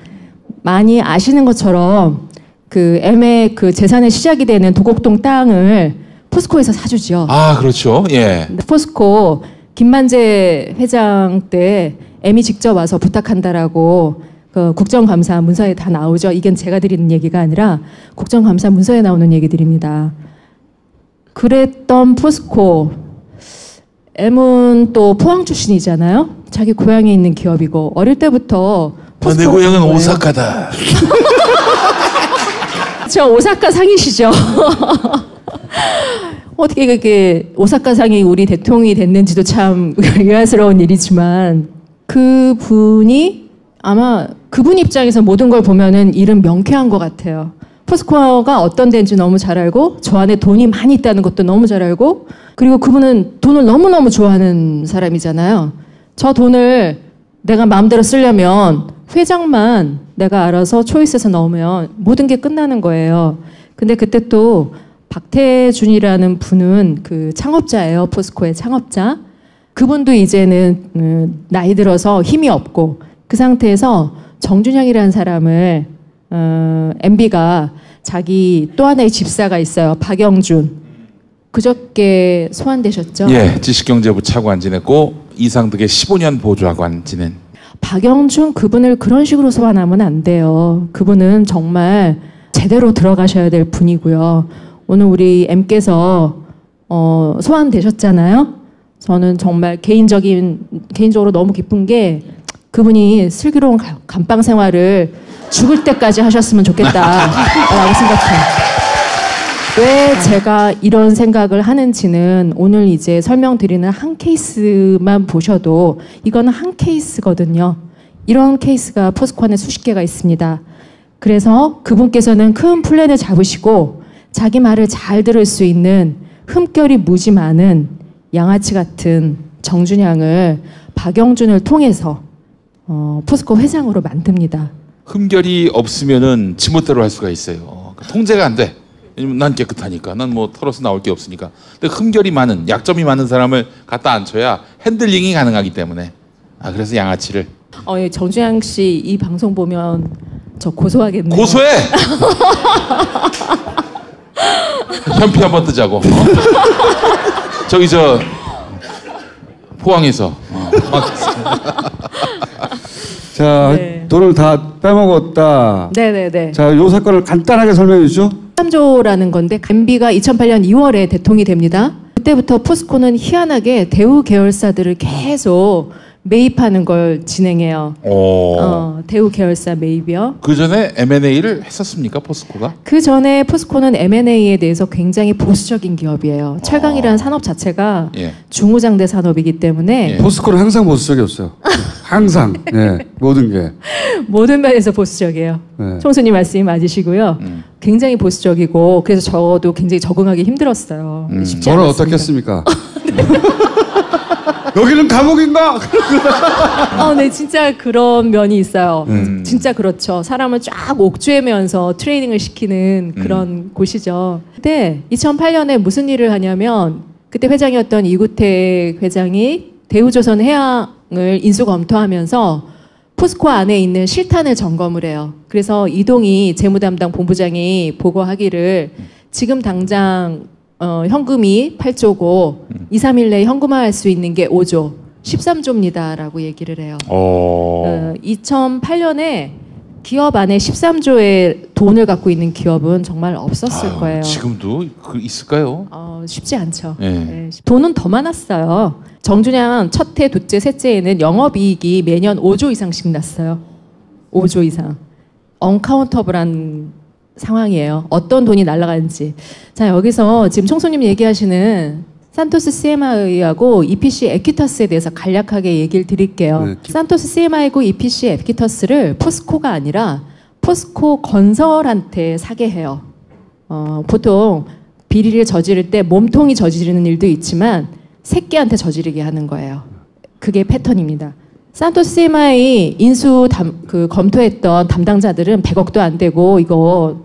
많이 아시는 것처럼 그 M의 그 재산의 시작이 되는 도곡동 땅을 포스코에서 사주죠. 아 그렇죠. 예. 포스코 김만재 회장 때 M이 직접 와서 부탁한다라고 그 국정감사 문서에 다 나오죠. 이건 제가 드리는 얘기가 아니라 국정감사 문서에 나오는 얘기들입니다. 그랬던 포스코, M은 또 포항 출신이잖아요. 자기 고향에 있는 기업이고 어릴 때부터 포스코 내 고향은 오사카다. 저 오사카 상이시죠. 어떻게 그게 오사카상이 우리 대통령이 됐는지도 참 의아스러운 일이지만 그분이 아마 그분 입장에서 모든 걸 보면은 이름 명쾌한 것 같아요. 포스코가 어떤 데인지 너무 잘 알고 저 안에 돈이 많이 있다는 것도 너무 잘 알고 그리고 그분은 돈을 너무너무 좋아하는 사람이잖아요. 저 돈을 내가 마음대로 쓰려면 회장만 내가 알아서 초이스해서 넣으면 모든 게 끝나는 거예요. 근데 그때 또 박태준이라는 분은 그 창업자예요. 포스코의 창업자. 그분도 이제는 나이 들어서 힘이 없고 그 상태에서 정준영이라는 사람을 MB가 자기 또 하나의 집사가 있어요. 박영준. 그저께 소환되셨죠? 예. 지식경제부 차관 지냈고 이상득의 15년 보좌관 지낸. 박영준 그분을 그런 식으로 소환하면 안 돼요. 그분은 정말 제대로 들어가셔야 될 분이고요. 오늘 우리 M께서 소환되셨잖아요. 저는 정말 개인적으로 너무 기쁜 게 그분이 슬기로운 감방 생활을 죽을 때까지 하셨으면 좋겠다라고 생각해요. 왜 제가 이런 생각을 하는지는 오늘 이제 설명드리는 한 케이스만 보셔도 이건 한 케이스거든요. 이런 케이스가 포스코 안에 수십 개가 있습니다. 그래서 그분께서는 큰 플랜을 잡으시고 자기 말을 잘 들을 수 있는 흠결이 무지 많은 양아치 같은 정준영을 박영준을 통해서 포스코 회장으로 만듭니다. 흠결이 없으면은 지멋대로 할 수가 있어요. 통제가 안 돼. 왜냐면 난 깨끗하니까. 난 뭐 털어서 나올 게 없으니까. 근데 흠결이 많은, 약점이 많은 사람을 갖다 앉혀야 핸들링이 가능하기 때문에. 아, 그래서 양아치를. 예, 정준영 씨 이 방송 보면 저 고소하겠네요. 고소해. 현피 한번 뜨자고. 저기 저 포항에서. 자, 네. 돈을 다 빼먹었다. 네네네. 자, 요 사건을 간단하게 설명해 주죠. 3조라는 건데 간비가 2008년 2월에 대통령이 됩니다. 그때부터 포스코는 희한하게 대우 계열사들을 계속 매입하는 걸 진행해요. 대우 계열사 매입이요. 그 전에 M&A를 했었습니까, 포스코가? 그 전에 포스코는 M&A에 대해서 굉장히 보수적인 기업이에요. 철강이라는 산업 자체가 예. 중후장대 산업이기 때문에 예. 포스코는 항상 보수적이었어요. 항상 네. 모든 게 모든 면에서 보수적이에요. 네. 총수님 말씀이 맞으시고요. 굉장히 보수적이고 그래서 저도 굉장히 적응하기 힘들었어요. 저는 어떻겠습니까? 여기는 감옥인가? 네, 진짜 그런 면이 있어요. 진짜 그렇죠. 사람을 쫙 옥죄면서 트레이닝을 시키는 그런 곳이죠. 근데 2008년에 무슨 일을 하냐면 그때 회장이었던 이구택 회장이 대우조선 해양을 인수 검토하면서 포스코 안에 있는 실탄을 점검을 해요. 그래서 이동희 재무담당 본부장이 보고하기를 지금 당장 현금이 8조고 2, 3일 내에 현금화할 수 있는 게 5조, 13조입니다 라고 얘기를 해요. 2008년에 기업 안에 13조의 돈을 갖고 있는 기업은 정말 없었을 거예요. 지금도 있을까요? 쉽지 않죠. 네. 네. 돈은 더 많았어요. 정준영 첫 해, 둘째, 셋째에는 영업이익이 매년 5조 이상씩 났어요. 5조 이상. 언카운터블한 상황이에요. 어떤 돈이 날아가는지. 자, 여기서 지금 총수님 얘기하시는 산토스 CMI하고 EPC 에퀴터스에 대해서 간략하게 얘기를 드릴게요. 네. 산토스 CMI고 EPC 에퀴터스를 포스코가 아니라 포스코건설한테 사게 해요. 보통 비리를 저지를 때 몸통이 저지르는 일도 있지만 새끼한테 저지르게 하는 거예요. 그게 패턴입니다. 산토스 CMI 인수 검토했던 담당자들은 100억도 안 되고 이거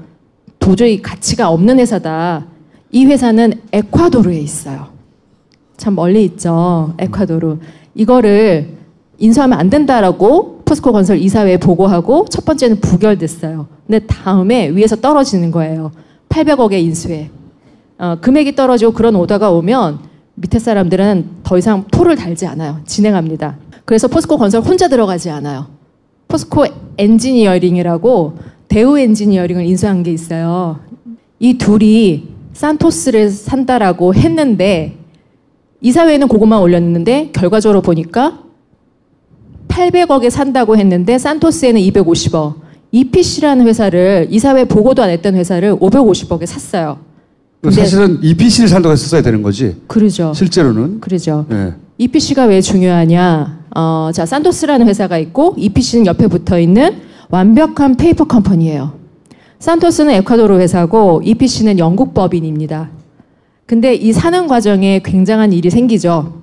도저히 가치가 없는 회사다. 이 회사는 에콰도르에 있어요. 참 멀리 있죠. 에콰도르. 이거를 인수하면 안 된다라고 포스코건설 이사회에 보고하고 첫 번째는 부결됐어요. 근데 다음에 위에서 떨어지는 거예요. 800억에 인수해. 금액이 떨어지고 그런 오다가 오면 밑에 사람들은 더 이상 토를 달지 않아요. 진행합니다. 그래서 포스코 건설 혼자 들어가지 않아요. 포스코 엔지니어링이라고 대우 엔지니어링을 인수한 게 있어요. 이 둘이 산토스를 산다라고 했는데 이사회에는 그것만 올렸는데 결과적으로 보니까 800억에 산다고 했는데 산토스에는 250억. EPC라는 회사를 이사회 보고도 안 했던 회사를 550억에 샀어요. 사실은 EPC를 산다고 했었어야 되는 거지. 그러죠. 실제로는. 그러죠. 네. EPC가 왜 중요하냐. 자, 산토스라는 회사가 있고 EPC는 옆에 붙어있는 완벽한 페이퍼 컴퍼니예요. 산토스는 에콰도르 회사고 EPC는 영국 법인입니다. 근데 이 사는 과정에 굉장한 일이 생기죠.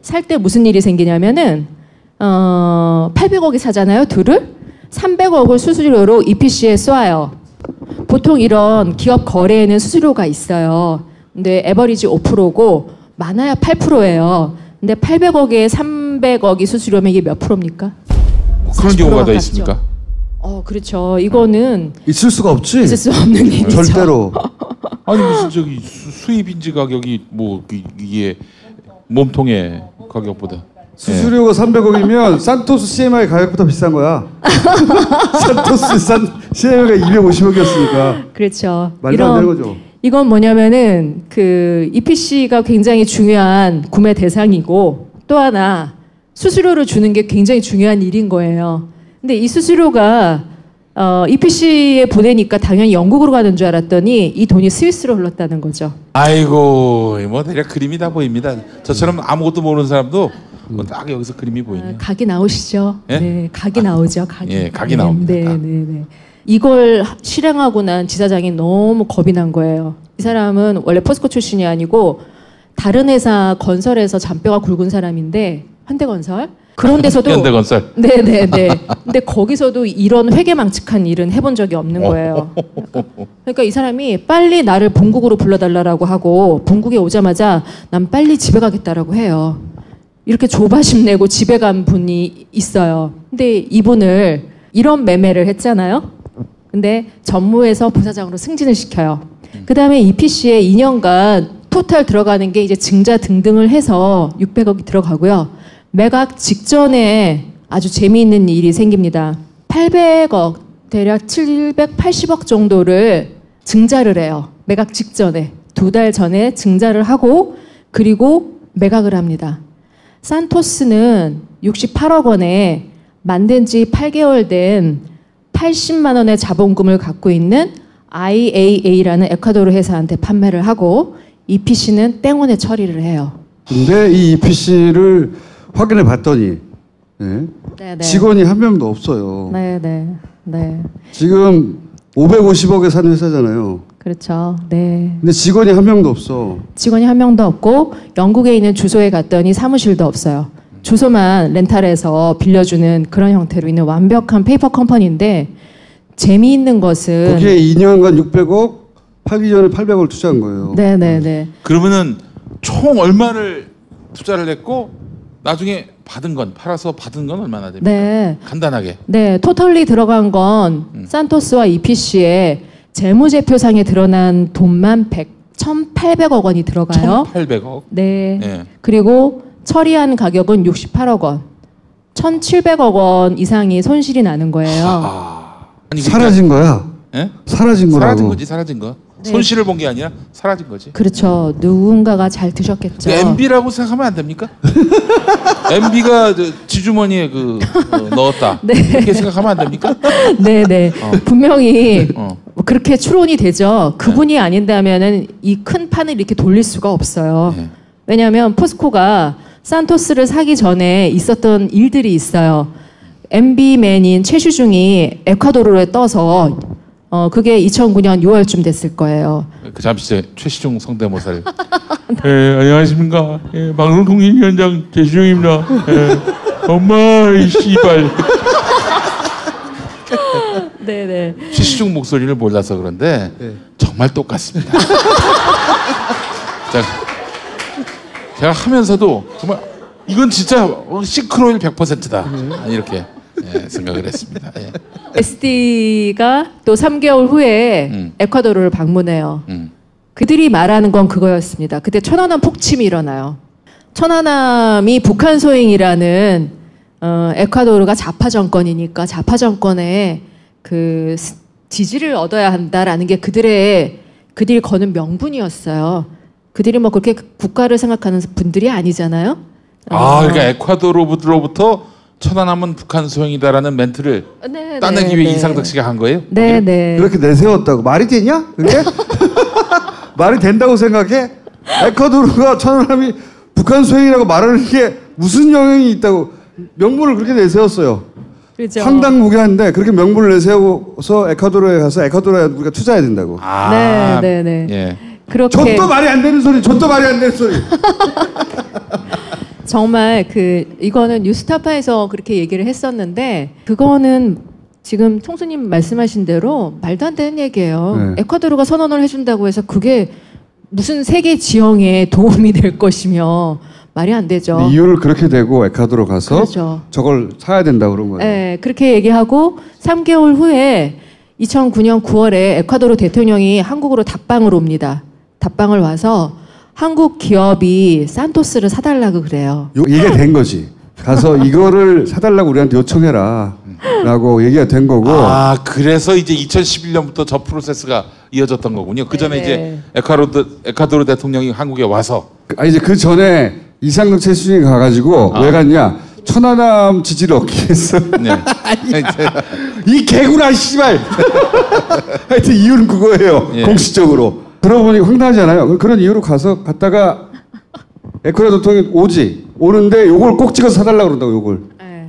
살 때 무슨 일이 생기냐면은 800억이 사잖아요. 둘을 300억을 수수료로 EPC에 쏴요. 보통 이런 기업 거래에는 수수료가 있어요. 근데 에버리지 5%고 많아야 8%예요. 근데 800억에 300억이 수수료면 이게 몇 프로입니까? 그런 경우가 더 있습니까? 그렇죠. 이거는 있을 수가 없지. 있을 수 없는 일이죠. 절대로. 아니 무슨 저기 수입인지 가격이 뭐 이게 몸통의 가격보다. 수수료가 300억이면 산토스 CMI 가격보다 비싼 거야. 산토스 CMI가 250억이었으니까. 그렇죠. 말도 안 되는 거죠. 이건 뭐냐면은 그 EPC가 굉장히 중요한 구매 대상이고 또 하나 수수료를 주는 게 굉장히 중요한 일인 거예요. 근데 이 수수료가 EPC에 보내니까 당연히 영국으로 가는 줄 알았더니 이 돈이 스위스로 흘렀다는 거죠. 아이고, 뭐 대략 그림이 다 보입니다. 저처럼 아무것도 모르는 사람도 뭐 딱 여기서 그림이 보이네요. 각이 나오시죠? 예? 네, 각이 나오죠. 각이. 예, 각이 나옵니다. 네, 네, 네. 이걸 실행하고 난 지사장이 너무 겁이 난 거예요. 이 사람은 원래 포스코 출신이 아니고 다른 회사 건설에서 잔뼈가 굵은 사람인데 현대건설? 그런 데서도 현대건설? 네네네. 근데 거기서도 이런 회계망측한 일은 해본 적이 없는 거예요. 그러니까 이 사람이 빨리 나를 본국으로 불러달라고 하고 본국에 오자마자 난 빨리 집에 가겠다라고 해요. 이렇게 조바심 내고 집에 간 분이 있어요. 근데 이분을 이런 매매를 했잖아요. 근데 전무에서 부사장으로 승진을 시켜요. 그 다음에 EPC에 2년간 토탈 들어가는 게 이제 증자 등등을 해서 600억이 들어가고요. 매각 직전에 아주 재미있는 일이 생깁니다. 800억, 대략 780억 정도를 증자를 해요. 매각 직전에. 2달 전에 증자를 하고 그리고 매각을 합니다. 산토스는 68억 원에 만든 지 8개월 된 80만 원의 자본금을 갖고 있는 IAA라는 에콰도르 회사한테 판매를 하고 EPC는 땡원에 처리를 해요. 근데 이 EPC를 확인해 봤더니 네. 직원이 한 명도 없어요. 네. 지금 550억에 산 회사잖아요. 그렇죠. 네. 근데 직원이 한 명도 없어. 직원이 한 명도 없고 영국에 있는 주소에 갔더니 사무실도 없어요. 주소만 렌탈해서 빌려주는 그런 형태로 있는 완벽한 페이퍼 컴퍼니인데 재미있는 것은 거기에 2년간 600억, 팔기 전에 800억을 투자한 거예요. 네네네. 그러면은 총 얼마를 투자를 했고 나중에 받은 건 팔아서 받은 건 얼마나 됩니까? 네. 간단하게. 네. 토털리 들어간 건 산토스와 EPC의 재무제표상에 드러난 돈만 1,800억 원이 들어가요. 1,800억. 네. 네. 그리고 처리한 가격은 68억 원. 1,700억 원 이상이 손실이 나는 거예요. 아니, 그러니까, 사라진 거야. 예? 사라진 거라고. 사라진 거지, 사라진 거. 네. 손실을 본 게 아니라 사라진 거지. 그렇죠. 누군가가 잘 드셨겠죠. MB라고 생각하면 안 됩니까? MB가 지주머니에 넣었다. 네. 그렇게 생각하면 안 됩니까? 네네. 분명히 그렇게 추론이 되죠. 그분이 아닌다면은 이 큰 판을 이렇게 돌릴 수가 없어요. 네. 왜냐하면 포스코가 산토스를 사기 전에 있었던 일들이 있어요. MB맨인 최시중이 에콰도르에 떠서 그게 2009년 6월쯤 됐을 거예요. 그 잠시 최시중 성대모사를. 예, 안녕하십니까. 예, 방송통신위원장 최시중입니다. 예, 엄마 이 씨발. 네네. 최시중 목소리를 몰라서 그런데 정말 똑같습니다. 제가 하면서도 정말 이건 진짜 싱크로율 100%다 이렇게 생각을 했습니다. 예. SD가 또 3개월 후에 에콰도르를 방문해요. 그들이 말하는 건 그거였습니다. 그때 천안함 폭침이 일어나요. 천안함이 북한 소행이라는 에콰도르가 좌파 정권이니까 좌파 정권의 그 지지를 얻어야 한다라는 게 그들이 거는 명분이었어요. 그들이 뭐 그렇게 국가를 생각하는 분들이 아니잖아요. 그러니까 에콰도르로부터 천안함은 북한 소행이다라는 멘트를 따내기 위해 이상덕 씨가 한 거예요? 네네. 그렇게 내세웠다고. 말이 되냐? 그게? 말이 된다고 생각해? 에콰도르가 천안함이 북한 소행이라고 말하는 게 무슨 영향이 있다고 명분을 그렇게 내세웠어요. 그렇죠. 황당무계한데 그렇게 명분을 내세워서 에콰도르에 가서 에콰도르에 우리가 투자해야 된다고. 네네네. 예. 그렇게 저도 말이 안 되는 소리, 저도 말이 안 되는 소리. 정말 이거는 뉴스타파에서 그렇게 얘기를 했었는데 그거는 지금 총수님 말씀하신 대로 말도 안 되는 얘기예요. 네. 에콰도르가 선언을 해준다고 해서 그게 무슨 세계 지형에 도움이 될 것이며 말이 안 되죠. 이유를 그렇게 대고 에콰도르 가서 그렇죠. 저걸 사야 된다 그런 거예요. 네, 그렇게 얘기하고 3개월 후에 2009년 9월에 에콰도르 대통령이 한국으로 답방을 옵니다. 답방을 와서 한국 기업이 산토스를 사달라고 그래요. 얘기가 된 거지. 가서 이거를 사달라고 우리한테 요청해라 라고 얘기가 된 거고. 그래서 이제 2011년부터 저 프로세스가 이어졌던 거군요. 그 전에 이제 에콰도르 대통령이 한국에 와서. 이제 그 전에 이상덕 최수진이 가가지고 왜 갔냐. 천안함 지지를 얻기 위해서. 네. 이 개구라 씨발. 하여튼 이유는 그거예요. 예. 공식적으로. 그러고 보니 황당하잖아요. 그런 이유로 갔다가 에콰도르 대통령이 오는데 요걸 꼭 찍어서 사달라고 그런다고 요걸. 네,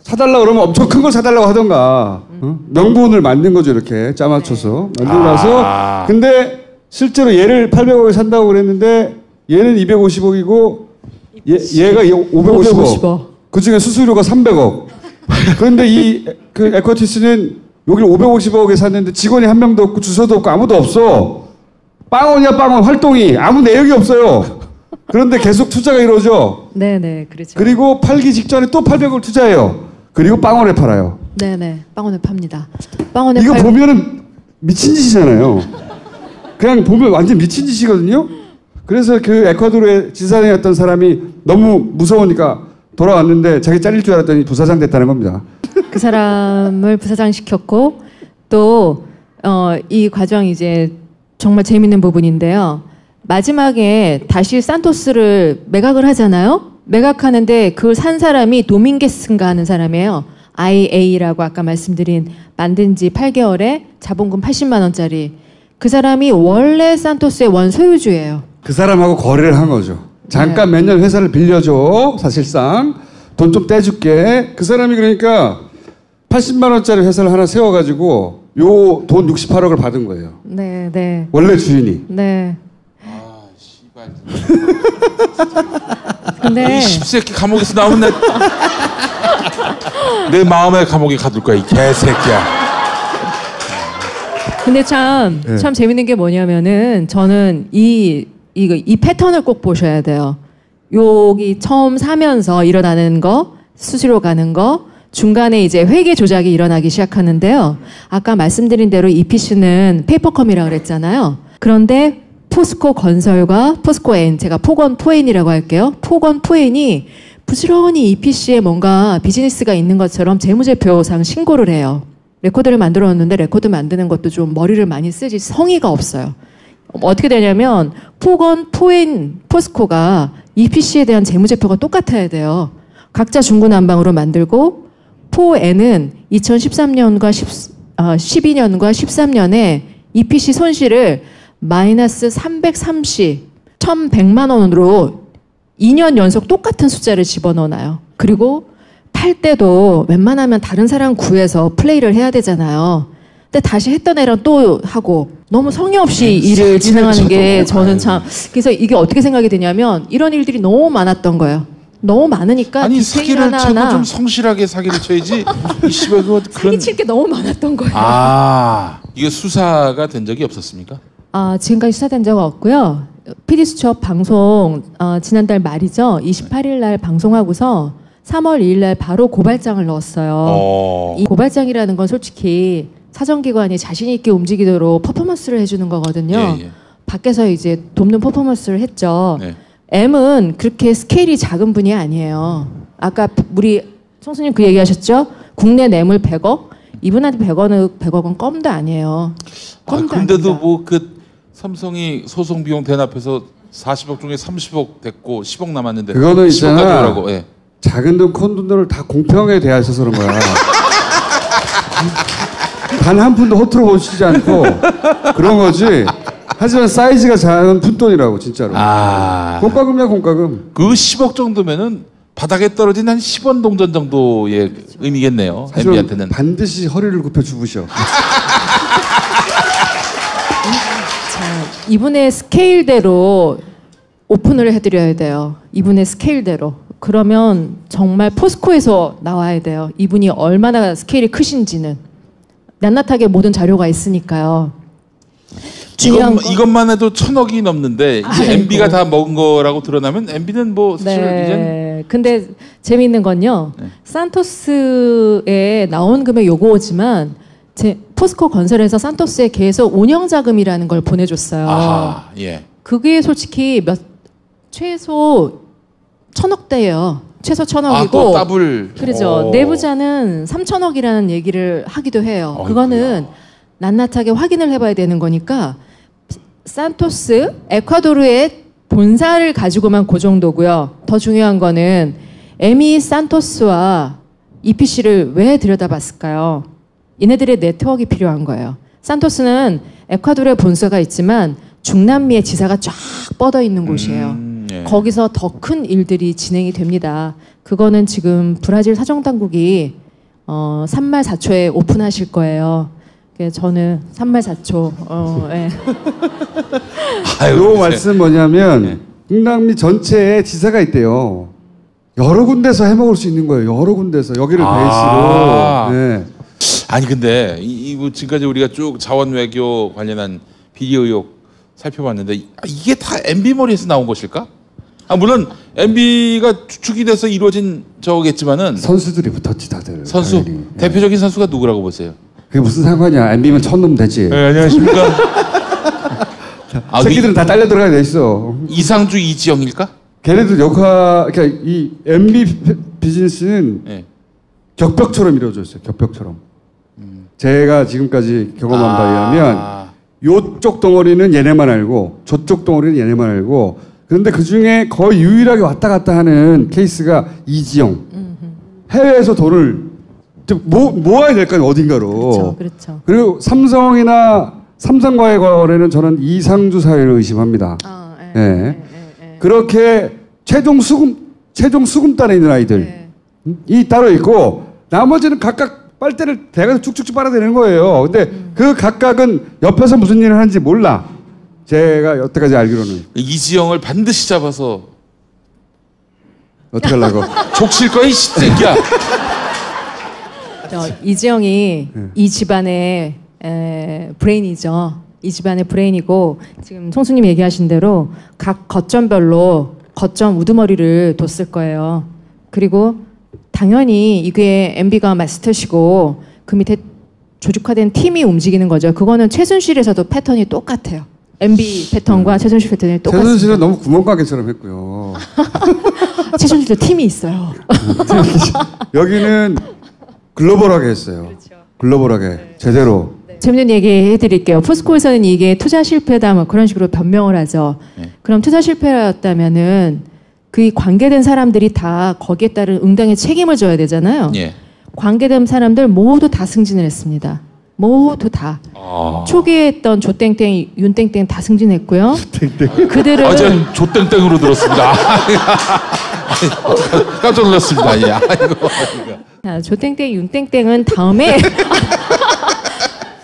사달라고 그러면 엄청 큰 걸 사달라고 하던가. 명분을 만든 거죠 이렇게 짜맞춰서. 만들고 나서 근데 실제로 얘를 800억에 산다고 그랬는데 얘는 250억이고 얘가 550억. 그 중에 수수료가 300억. 그런데 에쿼티스는 여기를 550억에 샀는데 직원이 한 명도 없고 주소도 없고 아무도 없어. 빵원이야 빵원. 활동이 아무 내역이 없어요. 그런데 계속 투자가 이루어져. 네네, 그렇죠. 그리고 팔기 직전에 또 800억을 투자해요. 그리고 빵원에 팔아요. 네네, 빵원에 팝니다. 빵원에 이거 보면은 미친 짓이잖아요. 그냥 보면 완전 미친 짓이거든요. 그래서 그 에콰도르에 지사장이었던 사람이 너무 무서우니까 돌아왔는데 자기 잘릴 줄 알았더니 부사장 됐다는 겁니다. 그 사람을 부사장 시켰고 또 이 과정이 이제 정말 재밌는 부분인데요. 마지막에 다시 산토스를 매각을 하잖아요. 매각하는데 그걸 산 사람이 도밍게스인가 하는 사람이에요. IA라고 아까 말씀드린 만든 지 8개월에 자본금 80만 원짜리. 그 사람이 원래 산토스의 원소유주예요. 그 사람하고 거래를 한 거죠. 잠깐 네. 몇 년 회사를 빌려줘. 사실상 돈 좀 떼줄게. 그 사람이 그러니까 80만 원짜리 회사를 하나 세워가지고 요 돈 68억을 받은 거예요. 네, 네. 원래 주인이. 네. 아, 씨발. 근데 이 십새끼 감옥에서 나온 날. 내 마음의 감옥에 가둘 거야, 이 개새끼야. 근데 참 네. 재밌는 게 뭐냐면은 저는 이 패턴을 꼭 보셔야 돼요. 여기 처음 사면서 일어나는 거, 수수료 가는 거, 중간에 이제 회계 조작이 일어나기 시작하는데요. 아까 말씀드린 대로 EPC는 페이퍼컴이라고 그랬잖아요. 그런데 포스코 건설과 포스코엔, 제가 포건포엔이라고 할게요. 포건포엔이 부지런히 EPC에 뭔가 비즈니스가 있는 것처럼 재무제표상 신고를 해요. 레코드를 만들어놨는데 레코드 만드는 것도 좀 머리를 많이 쓰지 성의가 없어요. 어떻게 되냐면 포건포엔, 포스코가 EPC에 대한 재무제표가 똑같아야 돼요. 각자 중구난방으로 만들고 포엔은 2013년과 12년과 13년에 EPC 손실을 마이너스 1,100만 원으로 2년 연속 똑같은 숫자를 집어넣어놔요. 그리고 팔 때도 웬만하면 다른 사람 구해서 플레이를 해야 되잖아요. 근데 다시 했던 애랑 또 하고 너무 성의 없이 일을 진행하는 게 저는 참 그래서 이게 어떻게 생각이 되냐면 이런 일들이 너무 많았던 거예요. 너무 많으니까 아니 사기를 치고 좀 성실하게 사기를 쳐야지 이 씨발 그거 사기 칠 게 너무 많았던 거예요. 아 이게 수사가 된 적이 없었습니까? 아 지금까지 수사된 적은 없고요. PD수첩 방송 지난달 말이죠. 28일 날 방송하고서 3월 2일 날 바로 고발장을 넣었어요. 이 고발장이라는 건 솔직히 사정기관이 자신 있게 움직이도록 퍼포먼스를 해주는 거거든요. 예, 예. 밖에서 이제 돕는 퍼포먼스를 했죠. 네. M은 그렇게 스케일이 작은 분이 아니에요. 아까 우리 총수님 그 얘기하셨죠? 국내 뇌물 100억? 이분한테 100억은 껌도 아니에요. 껌도 아니에요. 근데도 뭐 그 삼성이 소송 비용 대납해서 40억 중에 30억 됐고 10억 남았는데 그거는 있잖아. 예. 작은 돈, 큰 돈들을 다 공평하게 대하셔서 그런 거야. 단 한 푼도 허투루 보시지 않고 그런 거지. 하지만 사이즈가 작은 푼돈이라고 진짜로. 아... 공과금이야 공과금. 그 10억 정도면은 바닥에 떨어진 한 10원 동전 정도의 그렇죠. 의미겠네요. MB한테는 반드시 허리를 굽혀 주무셔. 자, 이분의 스케일대로 오픈을 해드려야 돼요. 이분의 스케일대로. 그러면 정말 포스코에서 나와야 돼요. 이분이 얼마나 스케일이 크신지는. 낱낱하게 모든 자료가 있으니까요. 이것만 해도 1,000억이 넘는데 이제 MB가 다 먹은 거라고 드러나면 MB는 뭐 사실 네. 이제 근데 재미있는 건요. 네. 산토스에 나온 금액 요거지만 포스코 건설에서 산토스에 계속 운영 자금이라는 걸 보내줬어요. 아하, 예. 그게 솔직히 최소 1,000억대예요. 최소 1,000억이고. 아, 더블. 그렇죠. 내부자는 3,000억이라는 얘기를 하기도 해요. 그거는 낱낱하게 확인을 해봐야 되는 거니까 산토스, 에콰도르의 본사를 가지고만 그 정도고요. 더 중요한 거는 에미 산토스와 EPC를 왜 들여다봤을까요? 얘네들의 네트워크가 필요한 거예요. 산토스는 에콰도르의 본사가 있지만 중남미의 지사가 쫙 뻗어 있는 곳이에요. 예. 거기서 더 큰 일들이 진행이 됩니다. 그거는 지금 브라질 사정당국이 3말 4초에 오픈하실 거예요. 저는 3말 4초. 예. 요 말씀 뭐냐면 중남미 전체에 지사가 있대요. 여러 군데서 해먹을 수 있는 거예요. 여러 군데서 여기를 베이스로. 예. 아니 근데 지금까지 우리가 쭉 자원 외교 관련한 비리 의혹 살펴봤는데 이게 다 MB머리에서 나온 것일까? 아 물론 MB가 추측이 돼서 이루어진 저겠지만은 선수들이 붙었지 다들. 선수 당연히. 대표적인 선수가 누구라고 보세요? 그게 무슨 상관이야? MB면 천놈 되지. 네, 안녕하십니까. 아, 새끼들은 다 딸려 들어가게 돼 있어. 이상주 이지영일까? 걔네들 역할 그러니까 이 MB 비즈니스는 네. 격벽처럼 이루어져 있어요. 격벽처럼. 제가 지금까지 경험한 아. 바에 의하면 요쪽 덩어리는 얘네만 알고 저쪽 덩어리는 얘네만 알고 그런데 그중에 거의 유일하게 왔다 갔다 하는 케이스가 이지영. 해외에서 돈을 모아야 될 거 아니에요. 어딘가로. 그렇죠, 그렇죠. 그리고 삼성이나 삼성과의 거래는 저는 이상주 사회를 의심합니다. 아, 예. 네. 그렇게 최종 수금단에 있는 아이들이 따로 있고 나머지는 각각 빨대를 대가서 쭉쭉쭉 빨아대는 거예요. 근데 그 각각은 옆에서 무슨 일을 하는지 몰라. 제가 여태까지 알기로는. 이지영을 반드시 잡아서 어떻게 하려고. 족칠 거야 이 새끼야. 이지영이 네. 이 집안의 브레인이죠. 이 집안의 브레인이고 지금 총수님 얘기하신 대로 각 거점별로 거점 우두머리를 뒀을 거예요. 그리고 당연히 이게 MB가 마스터시고 그 밑에 조직화된 팀이 움직이는 거죠. 그거는 최순실에서도 패턴이 똑같아요. MB 패턴과 최순실 패턴이 똑같습니다. 최순실은 너무 구멍가게처럼 했고요. 최순실도 팀이 있어요. 여기는 글로벌하게 했어요. 그렇죠. 글로벌하게 네. 제대로. 네. 재밌는 얘기 해드릴게요. 포스코에서는 이게 투자 실패다 뭐 그런 식으로 변명을 하죠. 네. 그럼 투자 실패였다면은 그 관계된 사람들이 다 거기에 따른 응당의 책임을 져야 되잖아요. 네. 관계된 사람들 모두 다 승진을 했습니다. 모두 다. 아... 초기에 했던 조땡땡, 윤땡땡 다 승진했고요. 그들은 어제 조땡땡으로 들었습니다. 깜짝 놀랐습니다. 아이고. 자, 조땡땡, 윤땡땡은 다음에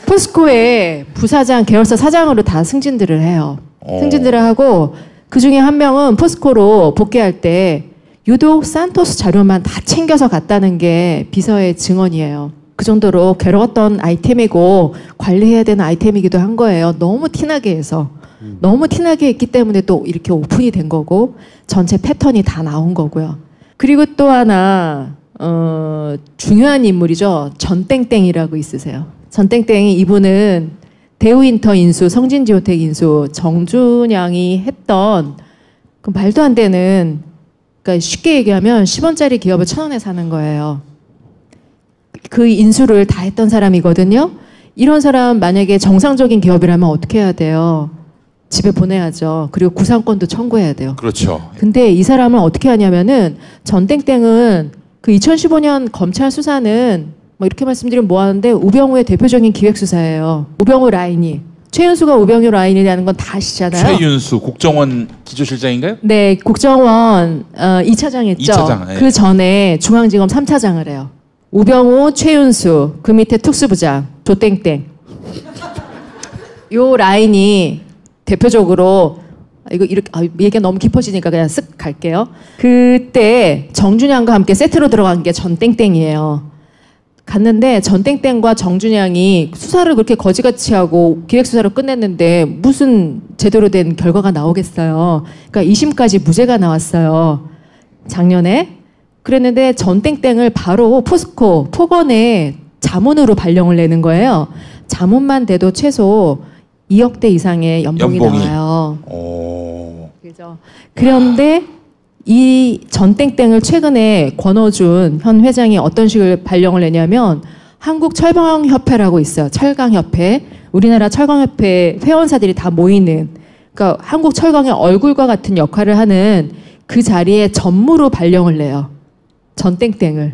포스코의 부사장, 계열사 사장으로 다 승진들을 해요. 승진들을 하고 그중에 한 명은 포스코로 복귀할 때 유독 산토스 자료만 다 챙겨서 갔다는 게 비서의 증언이에요. 그 정도로 괴로웠던 아이템이고 관리해야 되는 아이템이기도 한 거예요. 너무 티나게 해서. 너무 티나게 했기 때문에 또 이렇게 오픈이 된 거고 전체 패턴이 다 나온 거고요. 그리고 또 하나 중요한 인물이죠. 전땡땡이라고 있으세요. 전땡땡이 이분은 대우인터 인수, 성진지오텍 인수, 정준영이 했던 그 말도 안 되는 그러니까 쉽게 얘기하면 10원짜리 기업을 1,000원에 사는 거예요. 그 인수를 다 했던 사람이거든요. 이런 사람 만약에 정상적인 기업이라면 어떻게 해야 돼요? 집에 보내야죠. 그리고 구상권도 청구해야 돼요. 그렇죠. 근데 이 사람을 어떻게 하냐면은 전땡땡은 그 2015년 검찰 수사는 뭐 이렇게 말씀드리면 뭐하는데 우병우의 대표적인 기획 수사예요. 우병우 라인이. 최윤수가 우병우 라인이라는 건 다 아시잖아요. 최윤수 국정원 기조실장인가요? 네. 국정원 2차장 했죠. 2차장, 네. 그 전에 중앙지검 3차장을 해요. 우병우, 최윤수, 그 밑에 특수부장, 조땡땡. 요 라인이 대표적으로, 이거 이렇게, 얘기가 너무 깊어지니까 그냥 쓱 갈게요. 그때 정준영과 함께 세트로 들어간 게 전땡땡이에요. 갔는데 전땡땡과 정준영이 수사를 그렇게 거지같이 하고 기획수사로 끝냈는데 무슨 제대로 된 결과가 나오겠어요. 그러니까 2심까지 무죄가 나왔어요. 작년에. 그랬는데 전땡땡을 바로 포스코, 포건에 자문으로 발령을 내는 거예요. 자문만 돼도 최소 2억대 이상의 연봉이 나와요. 오. 그죠. 그런데 이 전땡땡을 최근에 권호준 현 회장이 어떤 식으로 발령을 내냐면 한국철강협회라고 있어요. 철강협회. 우리나라 철강협회 회원사들이 다 모이는 그러니까 한국철강의 얼굴과 같은 역할을 하는 그 자리에 전무로 발령을 내요. 전땡땡을.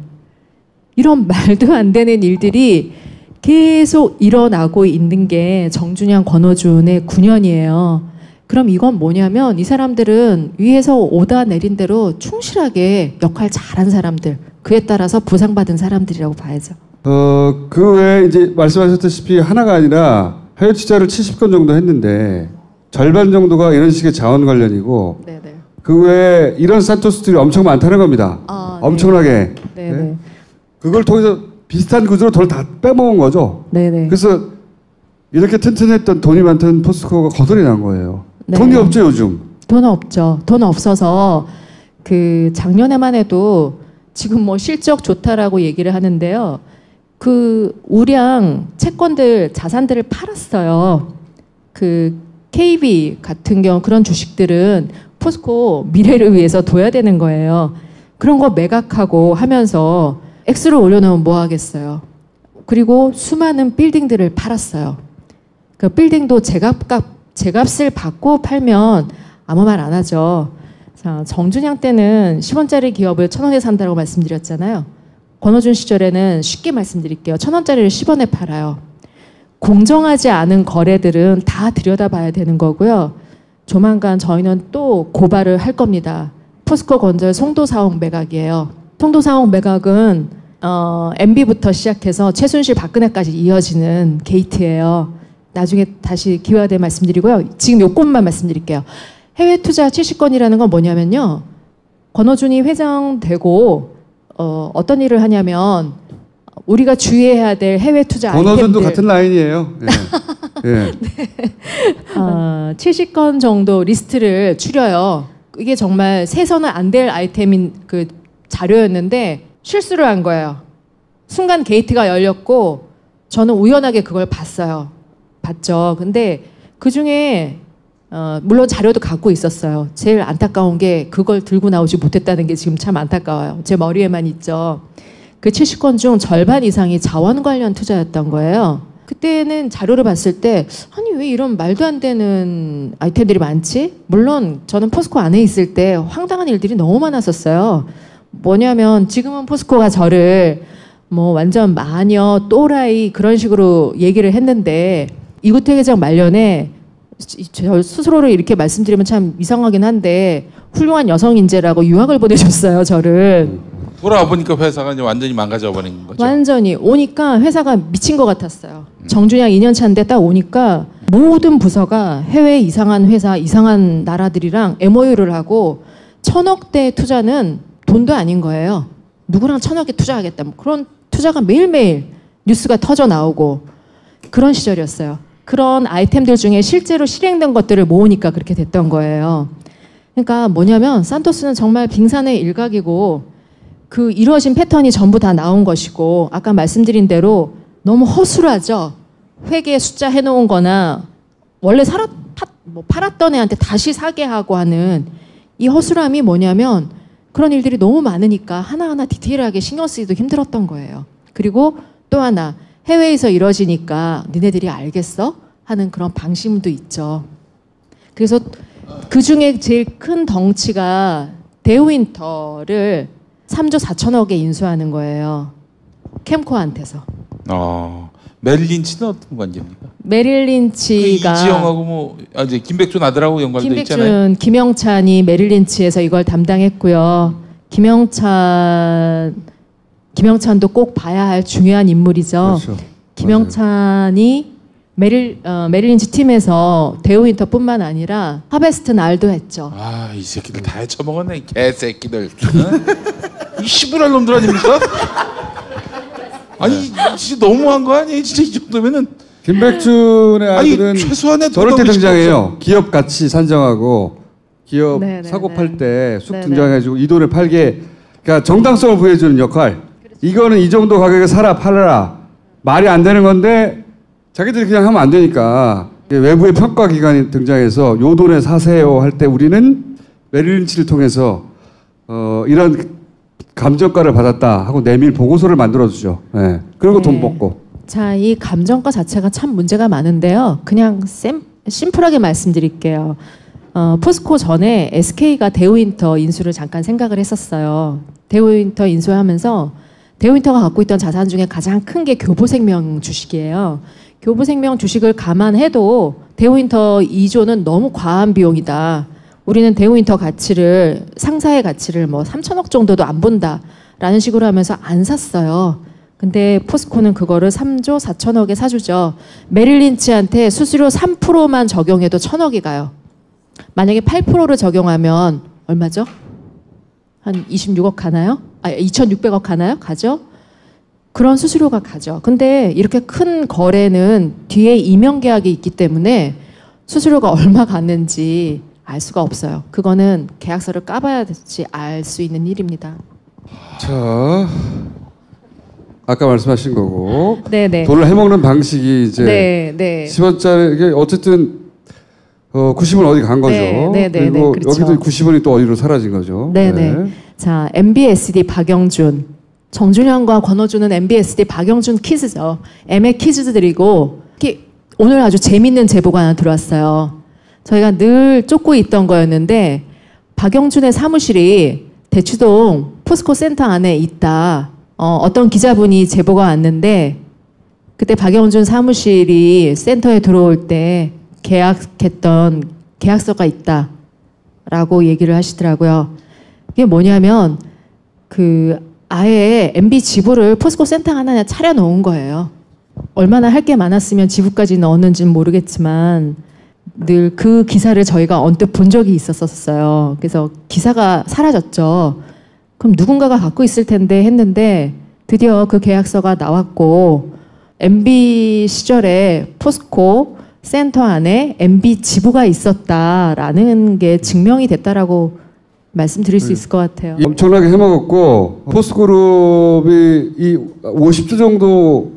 이런 말도 안 되는 일들이 계속 일어나고 있는 게 정준영, 권호준의 9년이에요. 그럼 이건 뭐냐면 이 사람들은 위에서 오다 내린 대로 충실하게 역할 잘한 사람들, 그에 따라서 보상받은 사람들이라고 봐야죠. 그 외에 이제 말씀하셨다시피 하나가 아니라 해외 투자를 70건 정도 했는데 절반 정도가 이런 식의 자원 관련이고 네네. 그 외에 이런 산토스들이 엄청 많다는 겁니다. 아, 엄청나게. 네. 네. 그걸 통해서 비슷한 구조로 돈을 다 빼먹은 거죠. 네네. 그래서 이렇게 튼튼했던 돈이 많던 포스코가 거덜이 난 거예요. 네네. 돈이 없죠 요즘. 돈 없죠. 돈 없어서 그 작년에만 해도 지금 뭐 실적 좋다라고 얘기를 하는데요. 그 우량 채권들 자산들을 팔았어요. 그 KB 같은 경우 그런 주식들은 포스코 미래를 위해서 둬야 되는 거예요. 그런 거 매각하고 하면서 X를 올려놓으면 뭐 하겠어요. 그리고 수많은 빌딩들을 팔았어요. 그 빌딩도 제값을 받고 팔면 아무 말 안 하죠. 자, 정준영 때는 10원짜리 기업을 1,000원에 산다고 말씀드렸잖아요. 권호준 시절에는 쉽게 말씀드릴게요. 1,000원짜리를 10원에 팔아요. 공정하지 않은 거래들은 다 들여다봐야 되는 거고요. 조만간 저희는 또 고발을 할 겁니다. 포스코건설 송도사옥 매각이에요. 송도사옥 매각은 MB부터 시작해서 최순실 박근혜까지 이어지는 게이트예요. 나중에 다시 기회가 되면 말씀드리고요. 지금 요것만 말씀드릴게요. 해외 투자 70건이라는 건 뭐냐면요. 권호준이 회장되고 어떤 일을 하냐면 우리가 주의해야 될 해외 투자 아이템들. 권호준도 같은 라인이에요. 예. 예. 네. 70건 정도 리스트를 추려요. 이게 정말 세서는 안 될 아이템인 그 자료였는데 실수를 한 거예요. 순간 게이트가 열렸고 저는 우연하게 그걸 봤어요. 봤죠. 근데 그중에 물론 자료도 갖고 있었어요. 제일 안타까운 게 그걸 들고 나오지 못했다는 게 지금 참 안타까워요. 제 머리에만 있죠. 그 70건 중 절반 이상이 자원 관련 투자였던 거예요. 그때는 자료를 봤을 때 아니 왜 이런 말도 안 되는 아이템들이 많지? 물론 저는 포스코 안에 있을 때 황당한 일들이 너무 많았었어요. 뭐냐면 지금은 포스코가 저를 뭐 완전 마녀, 또라이 그런 식으로 얘기를 했는데 이구택 회장 말년에 저 스스로를 이렇게 말씀드리면 참 이상하긴 한데 훌륭한 여성 인재라고 유학을 보내줬어요. 저를 돌아와 보니까 회사가 이제 완전히 망가져버린 거죠. 완전히 오니까 회사가 미친 것 같았어요. 정준영 2년 차인데 딱 오니까 모든 부서가 해외 이상한 회사, 이상한 나라들이랑 MOU를 하고 1,000억대 투자는 돈도 아닌 거예요. 누구랑 1,000억에 투자하겠다. 뭐 그런 투자가 매일매일 뉴스가 터져 나오고 그런 시절이었어요. 그런 아이템들 중에 실제로 실행된 것들을 모으니까 그렇게 됐던 거예요. 그러니까 뭐냐면 산토스는 정말 빙산의 일각이고 그 이루어진 패턴이 전부 다 나온 것이고 아까 말씀드린 대로 너무 허술하죠. 회계 숫자 해놓은 거나 원래 팔았던 애한테 다시 사게 하고 하는 이 허술함이 뭐냐면 그런 일들이 너무 많으니까 하나하나 디테일하게 신경 쓰기도 힘들었던 거예요. 그리고 또 하나 해외에서 이루어지니까 니네들이 알겠어? 하는 그런 방심도 있죠. 그래서 그중에 제일 큰 덩치가 대우인터를 3조 4천억에 인수하는 거예요. 캠코한테서. 메릴 린치는 어떤 관계입니까? 메릴 린치가 그 이지영하고 뭐 이제 김백준 아들하고 연관돼 있잖아요. 김백준, 김영찬이 메릴 린치에서 이걸 담당했고요. 김영찬도 꼭 봐야 할 중요한 인물이죠. 그렇죠. 김영찬이 메릴 린치 팀에서 대우인터뿐만 아니라 하베스트 날도 했죠. 아, 이 새끼들 다 헤쳐먹었네. 개새끼들. 이 시부랄 놈들 아닙니까? 아니 진짜 너무한 거 아니에요? 진짜 이 정도면은. 김백준의 아들은 최소한의 저럴 때 등장해요. 기업 가치 산정하고 기업 사고 팔 때 쑥 등장해주고 이 돈을 팔게 그러니까 정당성을 보여주는 역할. 그렇죠. 이거는 이 정도 가격에 사라 팔아라 말이 안 되는 건데 자기들이 그냥 하면 안 되니까 외부의 평가기관이 등장해서 요 돈에 사세요 할 때 우리는 메릴 린치를 통해서 이런 감정가를 받았다 하고 내밀 보고서를 만들어주죠. 네. 그리고 네. 돈 벗고. 자, 이 감정가 자체가 참 문제가 많은데요. 그냥 심플하게 말씀드릴게요. 포스코 전에 SK가 대우인터 인수를 잠깐 생각을 했었어요. 대우인터 인수하면서 대우인터가 갖고 있던 자산 중에 가장 큰 게 교보생명 주식이에요. 교보생명 주식을 감안해도 대우인터 2조는 너무 과한 비용이다. 우리는 대우인터 가치를 상사의 가치를 뭐 3천억 정도도 안 본다라는 식으로 하면서 안 샀어요. 근데 포스코는 그거를 3조 4천억에 사주죠. 메릴 린치한테 수수료 3%만 적용해도 1,000억이 가요. 만약에 8%를 적용하면 얼마죠? 한 26억 가나요? 2,600억 하나요? 가죠? 그런 수수료가 가죠. 근데 이렇게 큰 거래는 뒤에 이면 계약이 있기 때문에 수수료가 얼마 갔는지 알 수가 없어요. 그거는 계약서를 까봐야지 알 수 있는 일입니다. 자, 아까 말씀하신 거고 네네. 돈을 해먹는 방식이 이제 네네. 10원짜리 이게 어쨌든 90원 어디 간 거죠. 네네네. 그리고 그렇죠. 여기도 90원이 또 어디로 사라진 거죠. 네네. 네. 자, MBSD 박영준, 정준영과 권호준은 MBSD 박영준 퀴즈죠. M의 퀴즈들이고 특히 오늘 아주 재밌는 제보가 하나 들어왔어요. 저희가 늘 쫓고 있던 거였는데 박영준의 사무실이 대치동 포스코 센터 안에 있다. 어떤 기자분이 제보가 왔는데 그때 박영준 사무실이 센터에 들어올 때 계약했던 계약서가 있다 라고 얘기를 하시더라고요. 이게 뭐냐면 그 아예 MB 지부를 포스코 센터 하나 차려놓은 거예요. 얼마나 할 게 많았으면 지부까지 넣었는지는 모르겠지만 늘 그 기사를 저희가 언뜻 본 적이 있었어요. 그래서 기사가 사라졌죠. 그럼 누군가가 갖고 있을 텐데 했는데 드디어 그 계약서가 나왔고 MB 시절에 포스코 센터 안에 MB 지부가 있었다라는 게 증명이 됐다라고 말씀드릴 수 있을 것 같아요. 엄청나게 해먹었고 포스코그룹이 이 50조 정도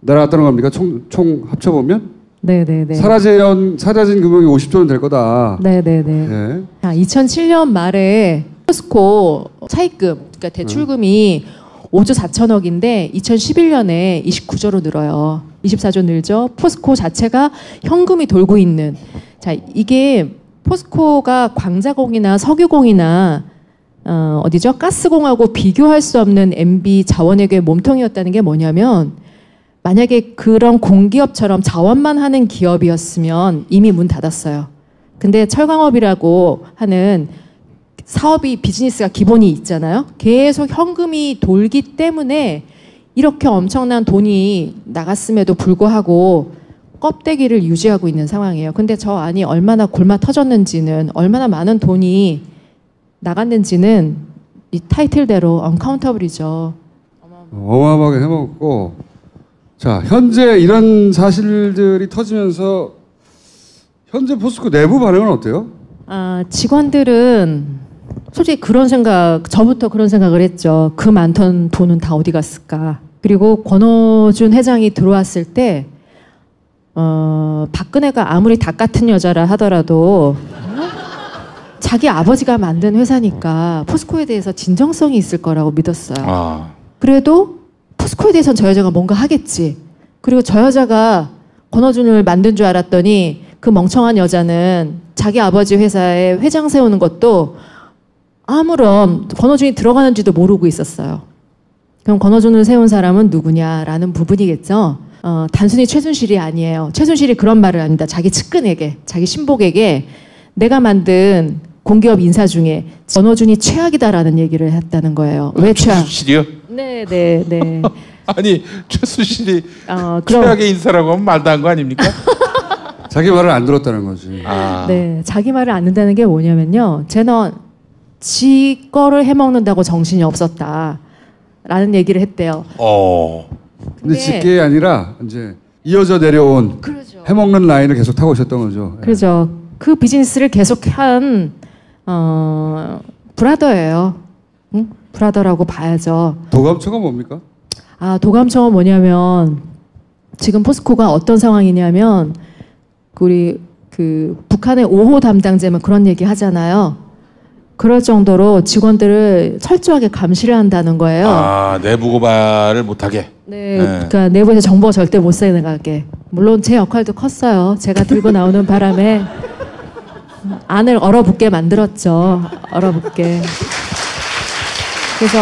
날아갔다는 겁니까? 총 합쳐보면? 네네네. 사라진 금액이 50조는 될 거다. 네네네. 네. 2007년 말에 포스코 차입금, 그러니까 대출금이 5조 4천억인데 2011년에 29조로 늘어요. 24조 늘죠. 포스코 자체가 현금이 돌고 있는. 자, 이게 포스코가 광자공이나 석유공이나 어디죠? 가스공하고 비교할 수 없는 MB 자원외교의 몸통이었다는 게 뭐냐면 만약에 그런 공기업처럼 자원만 하는 기업이었으면 이미 문 닫았어요. 근데 철강업이라고 하는 사업이 비즈니스가 기본이 있잖아요. 계속 현금이 돌기 때문에 이렇게 엄청난 돈이 나갔음에도 불구하고 껍데기를 유지하고 있는 상황이에요. 근데 저 안이 얼마나 골마 터졌는지는 얼마나 많은 돈이 나갔는지는 이 타이틀대로 언카운터블이죠. 어마어마하게 해먹었고 자 현재 이런 사실들이 터지면서 현재 포스코 내부 반응은 어때요? 아 직원들은 솔직히 그런 생각 저부터 그런 생각을 했죠. 그 많던 돈은 다 어디 갔을까. 그리고 권호준 회장이 들어왔을 때 박근혜가 아무리 닭 같은 여자라 하더라도 자기 아버지가 만든 회사니까 포스코에 대해서 진정성이 있을 거라고 믿었어요. 아. 그래도 포스코에 대해서는 저 여자가 뭔가 하겠지. 그리고 저 여자가 권호준을 만든 줄 알았더니 그 멍청한 여자는 자기 아버지 회사에 회장 세우는 것도 아무런 권호준이 들어가는지도 모르고 있었어요. 그럼 권호준을 세운 사람은 누구냐라는 부분이겠죠. 단순히 최순실이 아니에요. 최순실이 그런 말을 합니다. 자기 측근에게, 자기 신복에게 내가 만든 공기업 인사 중에 권호준이 최악이다라는 얘기를 했다는 거예요. 왜 최악? 최순실이요? 네. 아니 최순실이 최악의 인사라고 하면 말도 안 거 아닙니까? 자기 말을 안 들었다는 거지. 아. 네, 자기 말을 안 듣는다는 게 뭐냐면요. 쟤는 지 거를 해먹는다고 정신이 없었다라는 얘기를 했대요. 근데 직계 아니라 이제 이어져 내려온 그렇죠. 해먹는 라인을 계속 타고 오셨던 거죠. 그렇죠. 예. 그 비즈니스를 계속한 브라더예요. 응? 브라더라고 봐야죠. 도감청은 뭡니까? 아 도감청은 뭐냐면 지금 포스코가 어떤 상황이냐면 우리 그 북한의 5호 담당자면 그런 얘기 하잖아요. 그럴 정도로 직원들을 철저하게 감시를 한다는 거예요. 아 내부 고발을 못하게. 네, 그러니까 내부에서 정보가 절대 못 새나가게. 물론 제 역할도 컸어요. 제가 들고 나오는 바람에 안을 얼어붙게 만들었죠. 얼어붙게. 그래서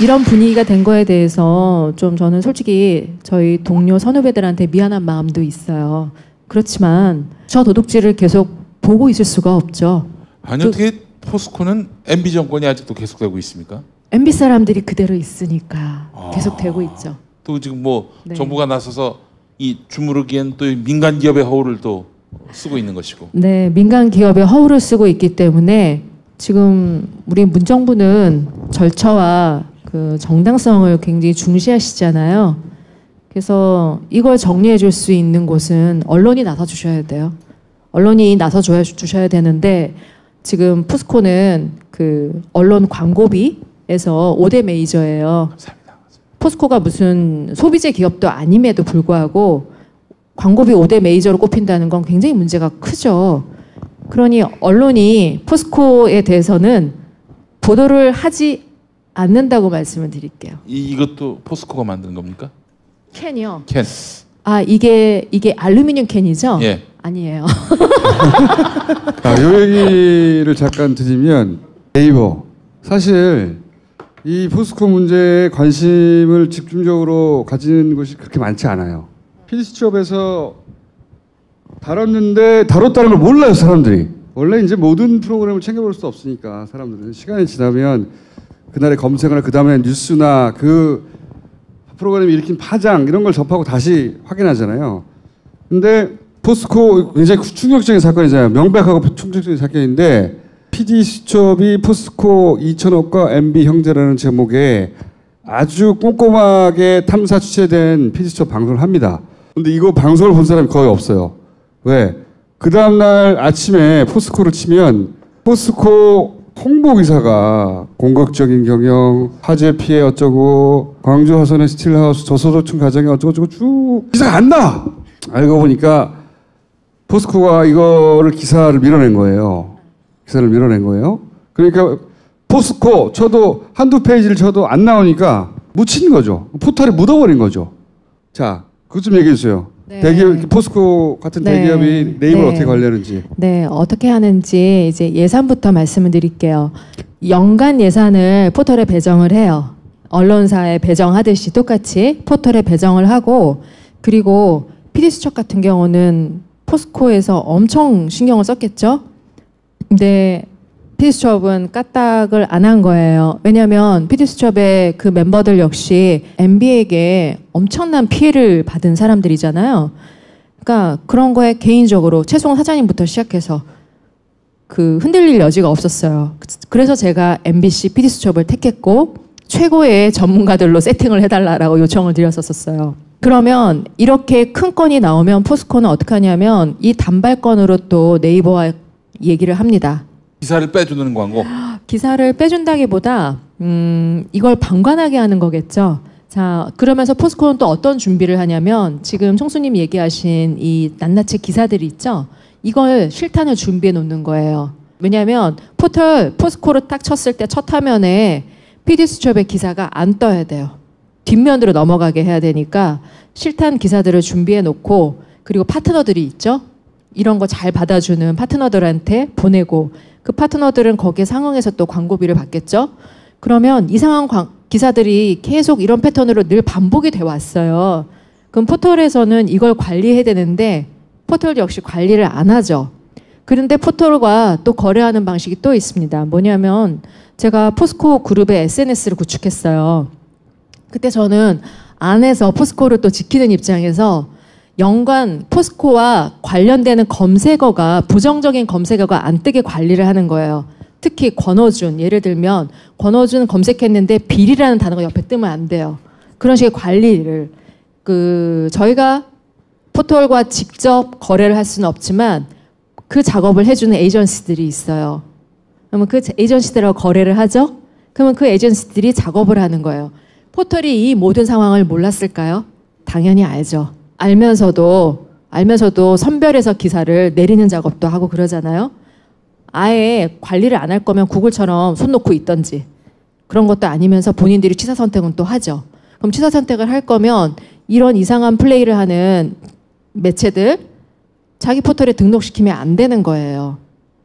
이런 분위기가 된 거에 대해서 좀 저는 솔직히 저희 동료 선후배들한테 미안한 마음도 있어요. 그렇지만 저 도둑질을 계속 보고 있을 수가 없죠. 아니 어떻게 포스코는 MB 정권이 아직도 계속되고 있습니까? MB 사람들이 그대로 있으니까 계속되고 있죠. 또 지금 뭐 네. 정부가 나서서 이 주무르기엔 또 민간 기업의 허울을 또 쓰고 있는 것이고. 네, 민간 기업의 허울을 쓰고 있기 때문에 지금 우리 문정부는 절차와 그 정당성을 굉장히 중시하시잖아요. 그래서 이걸 정리해 줄 수 있는 곳은 언론이 나서주셔야 돼요. 언론이 나서줘야 주셔야 되는데 지금 포스코는 그 언론 광고비에서 5대 메이저예요. 감사합니다. 포스코가 무슨 소비재 기업도 아님에도 불구하고 광고비 5대 메이저로 꼽힌다는 건 굉장히 문제가 크죠. 그러니 언론이 포스코에 대해서는 보도를 하지 않는다고 말씀을 드릴게요. 이것도 포스코가 만든 겁니까? 캔이요. 캔. 아 이게 알루미늄 캔이죠? 예. 아니에요. 아, 요 얘기를 잠깐 드리면 네이버 사실 이 포스코 문제에 관심을 집중적으로 가지는 곳이 그렇게 많지 않아요. PD수첩에서 다뤘는데 다뤘다는 걸 몰라요 사람들이. 원래 이제 모든 프로그램을 챙겨볼 수 없으니까 사람들은 시간이 지나면 그날의 검색을 그 다음에 뉴스나 그 프로그램이 일으킨 파장 이런 걸 접하고 다시 확인하잖아요. 근데 포스코 굉장히 충격적인 사건이잖아요. 명백하고 충격적인 사건인데 PD수첩이 포스코 2,000억과 MB 형제라는 제목에 아주 꼼꼼하게 탐사 취재된 PD수첩 방송을 합니다. 근데 이거 방송을 본 사람이 거의 없어요. 왜? 그 다음날 아침에 포스코를 치면 포스코 홍보기사가 공격적인 경영, 화재 피해 어쩌고, 광주 화선의 스틸하우스, 저소득층 가정에 어쩌고저쩌고 쭉 기사가 안 나! 알고 보니까 포스코가 이거를 기사를 밀어낸 거예요. 기사를 밀어낸 거예요. 그러니까 포스코 쳐도 한두 페이지를 쳐도 안 나오니까 묻힌 거죠. 포털에 묻어버린 거죠. 자, 그것 좀 얘기해 주세요. 네. 대기업, 포스코 같은 대기업이 네이버를 어떻게 관리하는지. 네, 어떻게 하는지 이제 예산부터 말씀을 드릴게요. 연간 예산을 포털에 배정을 해요. 언론사에 배정하듯이 똑같이 포털에 배정을 하고 그리고 PD수첩 같은 경우는 포스코에서 엄청 신경을 썼겠죠. 근데 PD수첩은 까딱을 안 한 거예요. 왜냐하면 PD수첩의 그 멤버들 역시 MB에게 엄청난 피해를 받은 사람들이잖아요. 그러니까 그런 거에 개인적으로 최송 사장님부터 시작해서 그 흔들릴 여지가 없었어요. 그래서 제가 MBC PD수첩을 택했고 최고의 전문가들로 세팅을 해달라고 요청을 드렸었어요. 그러면 이렇게 큰 건이 나오면 포스코는 어떻게 하냐면 이 단발건으로 또 네이버와 얘기를 합니다. 기사를 빼주는 광고? 기사를 빼준다기보다 이걸 방관하게 하는 거겠죠. 자, 그러면서 포스코는 또 어떤 준비를 하냐면 지금 총수님 얘기하신 이 낱낱이 기사들이 있죠. 이걸 실탄을 준비해 놓는 거예요. 왜냐하면 포스코를 딱 쳤을 때 첫 화면에 PD수첩의 기사가 안 떠야 돼요. 뒷면으로 넘어가게 해야 되니까 실탄 기사들을 준비해 놓고 그리고 파트너들이 있죠. 이런 거 잘 받아주는 파트너들한테 보내고 그 파트너들은 거기에 상응해서 또 광고비를 받겠죠. 그러면 이상한 기사들이 계속 이런 패턴으로 늘 반복이 돼 왔어요. 그럼 포털에서는 이걸 관리해야 되는데 포털 역시 관리를 안 하죠. 그런데 포털과 또 거래하는 방식이 또 있습니다. 뭐냐면 제가 포스코 그룹의 SNS를 구축했어요. 그때 저는 안에서 포스코를 또 지키는 입장에서 연관 포스코와 관련되는 검색어가 부정적인 검색어가 안 뜨게 관리를 하는 거예요. 특히 권호준 예를 들면 권호준 검색했는데 비리라는 단어가 옆에 뜨면 안 돼요. 그런 식의 관리를 저희가 포털과 직접 거래를 할 수는 없지만 그 작업을 해주는 에이전시들이 있어요. 그러면 그 에이전시들하고 거래를 하죠. 그러면 그 에이전시들이 작업을 하는 거예요. 포털이 이 모든 상황을 몰랐을까요? 당연히 알죠. 알면서도 선별해서 기사를 내리는 작업도 하고 그러잖아요. 아예 관리를 안 할 거면 구글처럼 손 놓고 있던지 그런 것도 아니면서 본인들이 취사 선택은 또 하죠. 그럼 취사 선택을 할 거면 이런 이상한 플레이를 하는 매체들 자기 포털에 등록시키면 안 되는 거예요.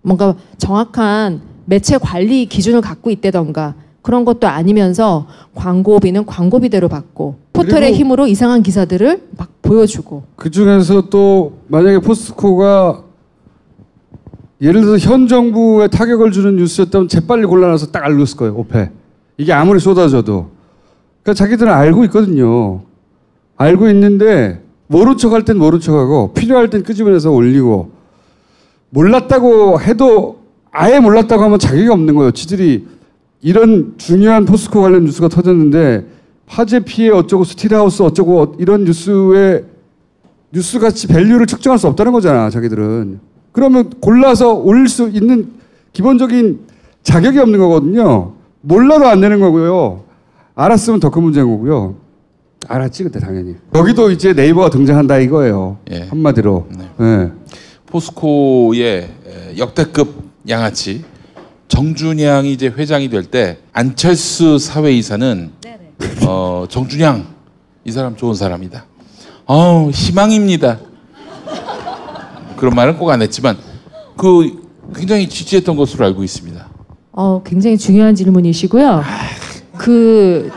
뭔가 정확한 매체 관리 기준을 갖고 있다던가 그런 것도 아니면서 광고비는 광고비대로 받고 포털의 힘으로 이상한 기사들을 막 보여주고 그중에서 또 만약에 포스코가 예를 들어서 현 정부에 타격을 주는 뉴스였다면 재빨리 골라놔서 딱 알렸을 거예요. 오페 이게 아무리 쏟아져도 그러니까 자기들은 알고 있거든요. 알고 있는데 모른 척할 땐 모른 척하고 필요할 땐 끄집어내서 올리고 몰랐다고 해도 아예 몰랐다고 하면 자기가 없는 거예요. 지들이 이런 중요한 포스코 관련 뉴스가 터졌는데 화재 피해 어쩌고 스틸하우스 어쩌고 이런 뉴스에 뉴스같이 밸류를 측정할 수 없다는 거잖아 자기들은. 그러면 골라서 올릴 수 있는 기본적인 자격이 없는 거거든요. 몰라도 안 되는 거고요. 알았으면 더 큰 문제인 거고요. 알았지 그때 당연히. 여기도 이제 네이버가 등장한다 이거예요. 예. 한마디로. 네. 예. 포스코의 역대급 양아치 정준영이 이제 회장이 될 때 안철수 사회이사는 정준영 이 사람 좋은 사람이다. 희망입니다. 그런 말은 꼭 안 했지만 그 굉장히 지지했던 것으로 알고 있습니다. 굉장히 중요한 질문이시고요. 그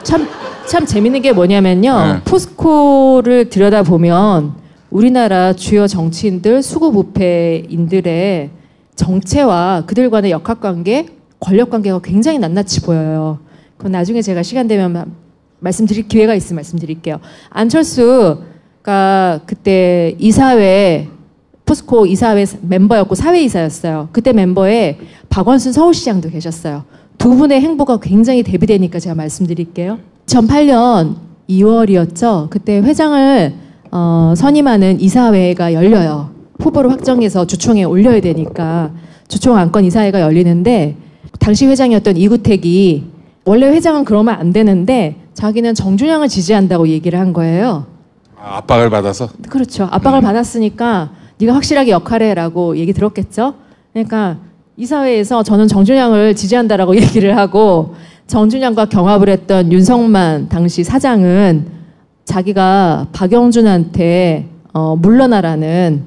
참 재밌는 게 뭐냐면요. 네. 포스코를 들여다보면 우리나라 주요 정치인들, 수구부패인들의 정체와 그들 간의 역학관계, 권력관계가 굉장히 낱낱이 보여요. 그건 나중에 제가 시간 되면 말씀드릴 기회가 있으면 말씀드릴게요. 안철수가 그때 이사회, 포스코 이사회 멤버였고 사회이사였어요. 그때 멤버에 박원순 서울시장도 계셨어요. 두 분의 행보가 굉장히 대비되니까 제가 말씀드릴게요. 2008년 2월이었죠. 그때 회장을 선임하는 이사회가 열려요. 후보를 확정해서 주총에 올려야 되니까 주총 안건 이사회가 열리는데 당시 회장이었던 이구택이 원래 회장은 그러면 안 되는데 자기는 정준영을 지지한다고 얘기를 한 거예요. 압박을 받아서? 그렇죠. 압박을 받았으니까 네가 확실하게 역할해라고 얘기 들었겠죠. 그러니까 이사회에서 저는 정준영을 지지한다라고 얘기를 하고 정준영과 경합을 했던 윤석만 당시 사장은 자기가 박영준한테 물러나라는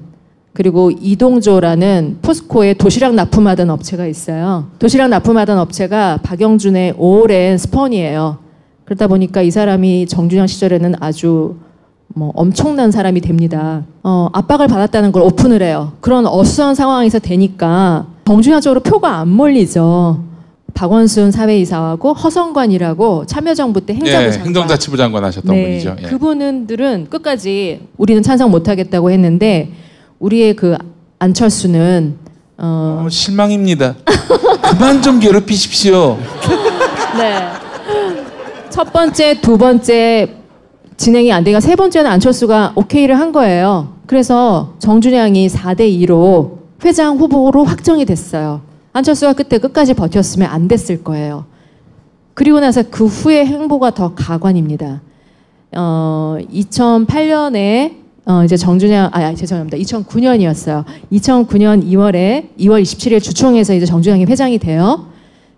그리고 이동조라는 포스코에 도시락 납품하던 업체가 있어요. 도시락 납품하던 업체가 박영준의 오랜 스폰이에요. 그러다 보니까 이 사람이 정준영 시절에는 아주 엄청난 사람이 됩니다. 압박을 받았다는 걸 오픈을 해요. 그런 어수선 상황에서 되니까 정준영 쪽으로 표가 안 몰리죠. 박원순 사회이사하고 허성관이라고 참여정부 때 행정부 장관. 행정자치부 장관 하셨던 분이죠. 예. 그분들은 끝까지 우리는 찬성 못하겠다고 했는데 우리의 그 안철수는 실망입니다. 그만 좀 괴롭히십시오. 네. 첫 번째, 두 번째 진행이 안 되니까 세 번째는 안철수가 오케이를 한 거예요. 그래서 정준영이 4대2로 회장 후보로 확정이 됐어요. 안철수가 그때 끝까지 버텼으면 안 됐을 거예요. 그리고 나서 그 후의 행보가 더 가관입니다. 2008년에 이제 정준영, 2009년이었어요. 2009년 2월 27일 주총에서 이제 정준영이 회장이 돼요.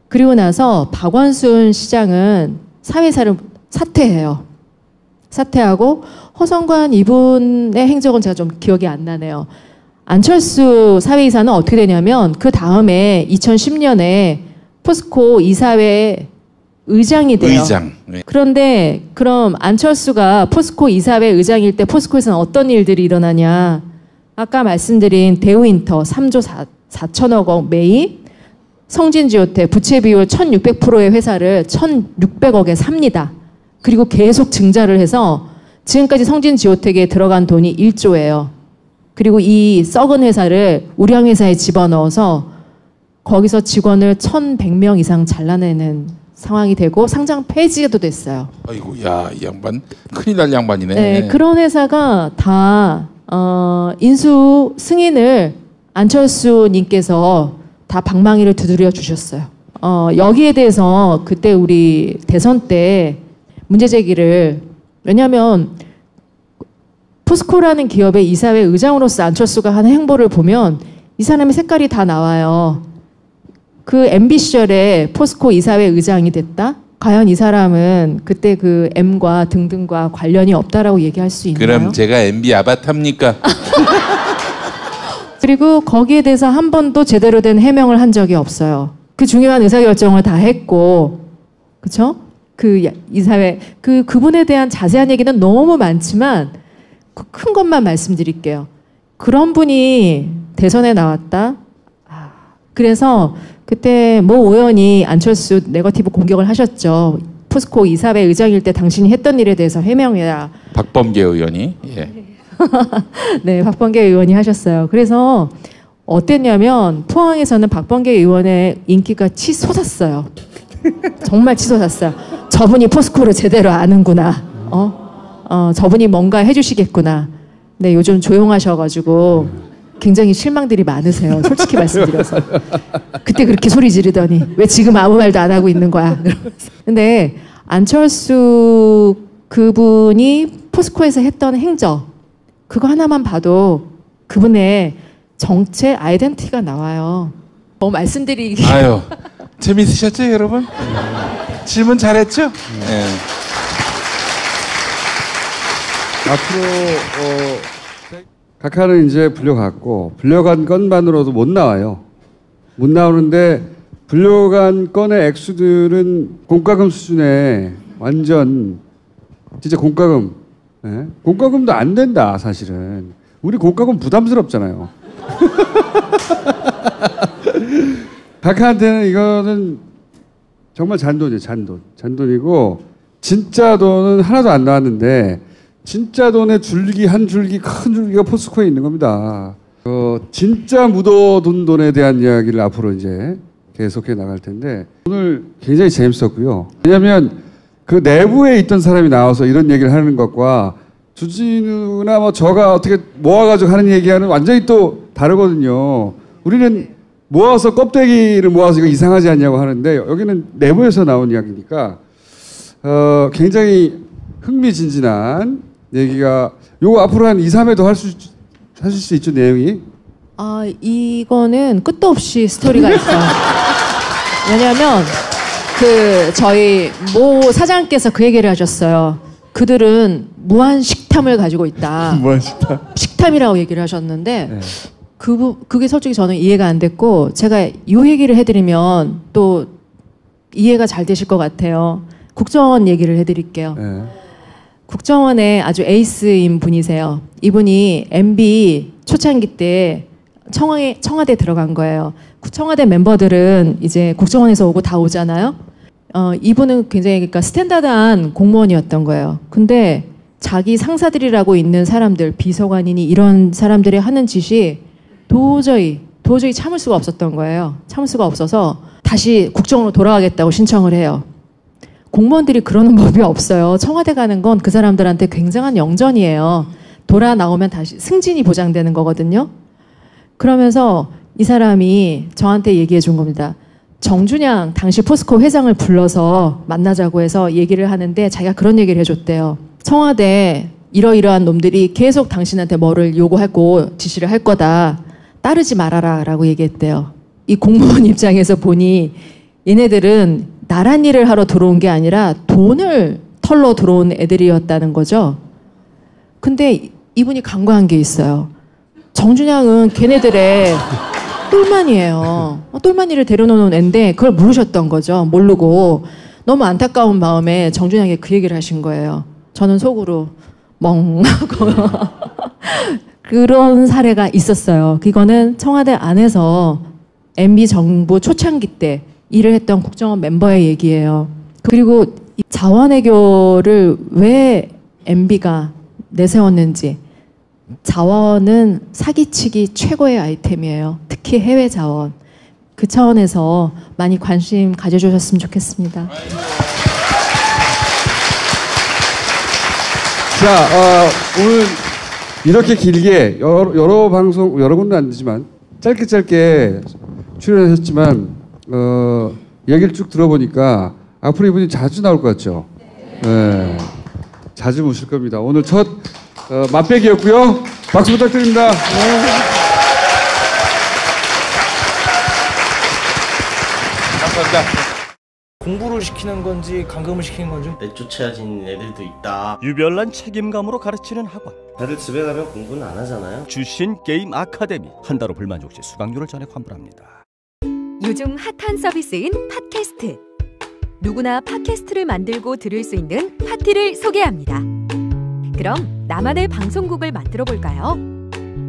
그리고 나서 박원순 시장은 사회사를 사퇴해요. 사퇴하고 허성관 이분의 행적은 제가 좀 기억이 안 나네요. 안철수 사회이사는 어떻게 되냐면 그 다음에 2010년에 포스코 이사회 의장이 돼요. 의장. 네. 그런데 그럼 안철수가 포스코 이사회 의장일 때 포스코에서는 어떤 일들이 일어나냐. 아까 말씀드린 대우인터 3조 4천억 원 매입, 성진지오텍 부채 비율 1,600%의 회사를 1,600억에 삽니다. 그리고 계속 증자를 해서 지금까지 성진지오텍에 들어간 돈이 1조예요. 그리고 이 썩은 회사를 우량회사에 집어넣어서 거기서 직원을 1,100명 이상 잘라내는 상황이 되고 상장 폐지도 됐어요. 아이고, 야, 이 양반 큰일 날 양반이네. 네, 그런 회사가 다 인수 승인을 안철수님께서 다 방망이를 두드려 주셨어요. 여기에 대해서 그때 우리 대선 때 문제 제기를 왜냐하면 포스코라는 기업의 이사회 의장으로서 안철수가 하는 행보를 보면 이 사람의 색깔이 다 나와요. 그 MB 시절에 포스코 이사회 의장이 됐다? 과연 이 사람은 그때 그 M과 등등과 관련이 없다라고 얘기할 수 있나요? 그럼 제가 MB 아바타입니까? 그리고 거기에 대해서 한 번도 제대로 된 해명을 한 적이 없어요. 그 중요한 의사결정을 다 했고, 그렇죠? 그 이사회 그분에 대한 자세한 얘기는 너무 많지만 그 큰 것만 말씀드릴게요. 그런 분이 대선에 나왔다. 그래서 그때 모 의원이 안철수 네거티브 공격을 하셨죠. 포스코 이사회 의장일 때 당신이 했던 일에 대해서 해명해라. 박범계 의원이. 예. 네, 박범계 의원이 하셨어요. 그래서 어땠냐면 포항에서는 박범계 의원의 인기가 치솟았어요. 정말 치솟았어요. 저분이 포스코를 제대로 아는구나. 저분이 뭔가 해주시겠구나. 네, 요즘 조용하셔가지고 굉장히 실망들이 많으세요. 솔직히 말씀드려서. 그때 그렇게 소리 지르더니 왜 지금 아무 말도 안 하고 있는 거야. 근데 안철수 그분이 포스코에서 했던 행적 그거 하나만 봐도 그분의 정체 아이덴티티가 나와요. 뭐 말씀드리기. 아유, 재밌으셨죠 여러분? 질문 잘했죠? 네. 앞으로 각하는 이제 불려갔고 불려간 건만으로도 못 나와요. 못 나오는데 불려간 건의 액수들은 공과금 수준에 완전 진짜 공과금. 네? 공과금도 안 된다 사실은. 우리 공과금 부담스럽잖아요. 각하한테는 이거는 정말 잔돈이에요. 잔돈. 잔돈이고 진짜 돈은 하나도 안 나왔는데 진짜 돈의 줄기 한 줄기 큰 줄기가 포스코에 있는 겁니다. 진짜 묻어둔 돈에 대한 이야기를 앞으로 이제 계속해 나갈 텐데 오늘 굉장히 재밌었고요. 왜냐하면 그 내부에 있던 사람이 나와서 이런 얘기를 하는 것과 주진우나 뭐 저가 어떻게 모아가지고 하는 얘기와는 완전히 또 다르거든요. 우리는 모아서 껍데기를 모아서 이거 이상하지 않냐고 하는데 여기는 내부에서 나온 이야기니까 굉장히 흥미진진한 얘기가 요거 앞으로 한 2, 3회도 하실 수 있죠 내용이? 아 이거는 끝도 없이 스토리가 있어요. 왜냐하면 그 저희 모 사장께서 그 얘기를 하셨어요. 그들은 무한 식탐을 가지고 있다. 무한 식탐? 식탐이라고 얘기를 하셨는데 네. 그게 솔직히 저는 이해가 안 됐고 제가 요 얘기를 해드리면 또 이해가 잘 되실 것 같아요. 국정원 얘기를 해드릴게요. 네. 국정원의 아주 에이스인 분이세요. 이분이 MB 초창기 때 청와대에 들어간 거예요. 청와대 멤버들은 이제 국정원에서 오고 다 오잖아요. 이분은 굉장히 그러니까 스탠다드한 공무원이었던 거예요. 근데 자기 상사들이라고 있는 사람들, 비서관이니 이런 사람들이 하는 짓이 도저히 참을 수가 없었던 거예요. 참을 수가 없어서 다시 국정원으로 돌아가겠다고 신청을 해요. 공무원들이 그러는 법이 없어요. 청와대 가는 건 그 사람들한테 굉장한 영전이에요. 돌아 나오면 다시 승진이 보장되는 거거든요. 그러면서 이 사람이 저한테 얘기해 준 겁니다. 정준영 당시 포스코 회장을 불러서 만나자고 해서 얘기를 하는데 자기가 그런 얘기를 해줬대요. 청와대 이러이러한 놈들이 계속 당신한테 뭐를 요구하고 지시를 할 거다. 따르지 말아라 라고 얘기했대요. 이 공무원 입장에서 보니 얘네들은 나란 일을 하러 들어온 게 아니라 돈을 털러 들어온 애들이었다는 거죠. 근데 이분이 간과한 게 있어요. 정준영은 걔네들의 똘마니예요. 똘마니를 데려놓은 애인데 그걸 모르셨던 거죠. 모르고 너무 안타까운 마음에 정준영이 그 얘기를 하신 거예요. 저는 속으로 멍하고 그런 사례가 있었어요. 그거는 청와대 안에서 MB 정부 초창기 때 일을 했던 국정원 멤버의 얘기예요. 그리고 자원외교를 왜 MB가 내세웠는지. 자원은 사기치기 최고의 아이템이에요. 특히 해외 자원. 그 차원에서 많이 관심 가져주셨으면 좋겠습니다. 자, 오늘 이렇게 길게 여러 방송, 여러 군데 안 되지만 짧게 출연하셨지만 얘기를 쭉 들어보니까 앞으로 이분이 자주 나올 것 같죠? 네. 자주 모실 겁니다. 오늘 첫 맛배기였고요. 박수 부탁드립니다. 감사합니다. 공부를 시키는 건지 감금을 시키는 건지 내쫓아진 애들도 있다. 유별난 책임감으로 가르치는 학원. 다들 집에 가면 공부는 안 하잖아요. 주신 게임 아카데미. 한 달로 불만족시 수강료를 전액 환불합니다. 요즘 핫한 서비스인 팟캐스트. 누구나 팟캐스트를 만들고 들을 수 있는 파티를 소개합니다. 그럼 나만의 방송국을 만들어 볼까요?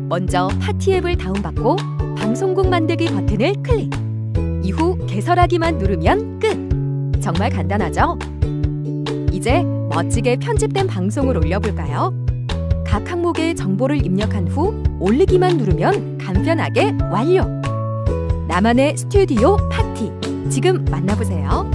먼저 파티 앱을 다운받고 방송국 만들기 버튼을 클릭. 이후 개설하기만 누르면 끝. 정말 간단하죠? 이제 멋지게 편집된 방송을 올려볼까요? 각 항목에 정보를 입력한 후 올리기만 누르면 간편하게 완료. 나만의 스튜디오 파티. 지금 만나보세요.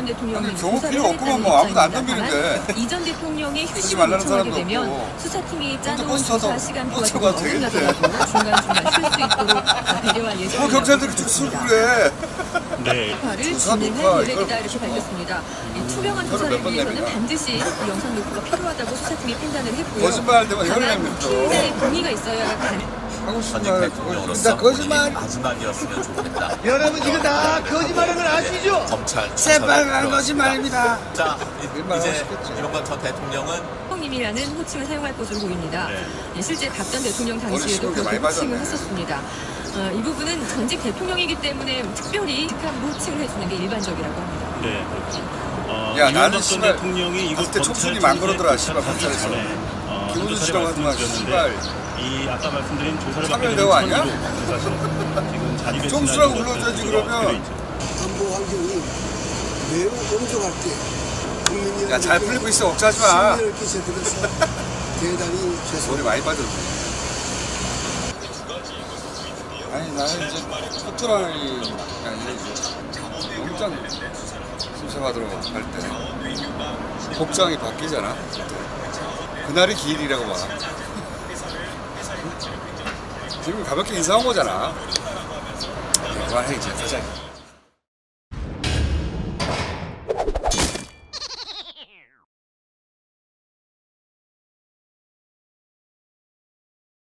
전 대통령이 조사를 하겠다는 입장입니다만 이 전 대통령의 휴식을 요청하게 되면 수사팀이 짜놓은 조사 시간표가 어긋나더라도 중간중간 쉴 수 있도록 배려할 예정이라고 경찰들이 죽수를 그래. 네. 조사를 진행할 계획이다 이렇게 밝혔습니다. 투명한 조사를 위해서는 반드시 영상 녹화가 필요하다고 수사팀이 판단을 했고요. 거짓말할 때만 혀를 내밀죠. 피의자의 동의가 있어야 한국 대통령으로서 거짓말 마지막이었으면 좋겠다. 여러분 지금 다 거짓말인 걸 아시죠? 검찰 재판하는 거짓말입니다. 자, 이제 이명박 전 대통령은 님이라는 호칭을 사용할 것으로 보입니다. 네. 실제 박 전 대통령 당시에도 그렇게 호칭을 했었습니다. 이 부분은 전직 대통령이기 때문에 특별히 호칭을 해주는 게 일반적이라고 합니다. 네. 야, 나는 전 대통령이 이거 때 촉수리 만그러더라 씨발 검찰에서. 기본주의라고 하더만 씨발. 이 아까 말씀드린 조사를 받는 거 아니야? 총수라고 불러줘야지 그러면. 안보 환경이 매우 엄중할 때. 야, 잘 풀리고 있어. 억지하지 마. 대단히 머리 많이 빠졌네. 아니, 나 이제 포트라인 영장 수사받으러 갈 때 복장이 바뀌잖아. 그날이 기일이라고 봐. 지금 가볍게 인사한 거잖아. 그만해, 이제.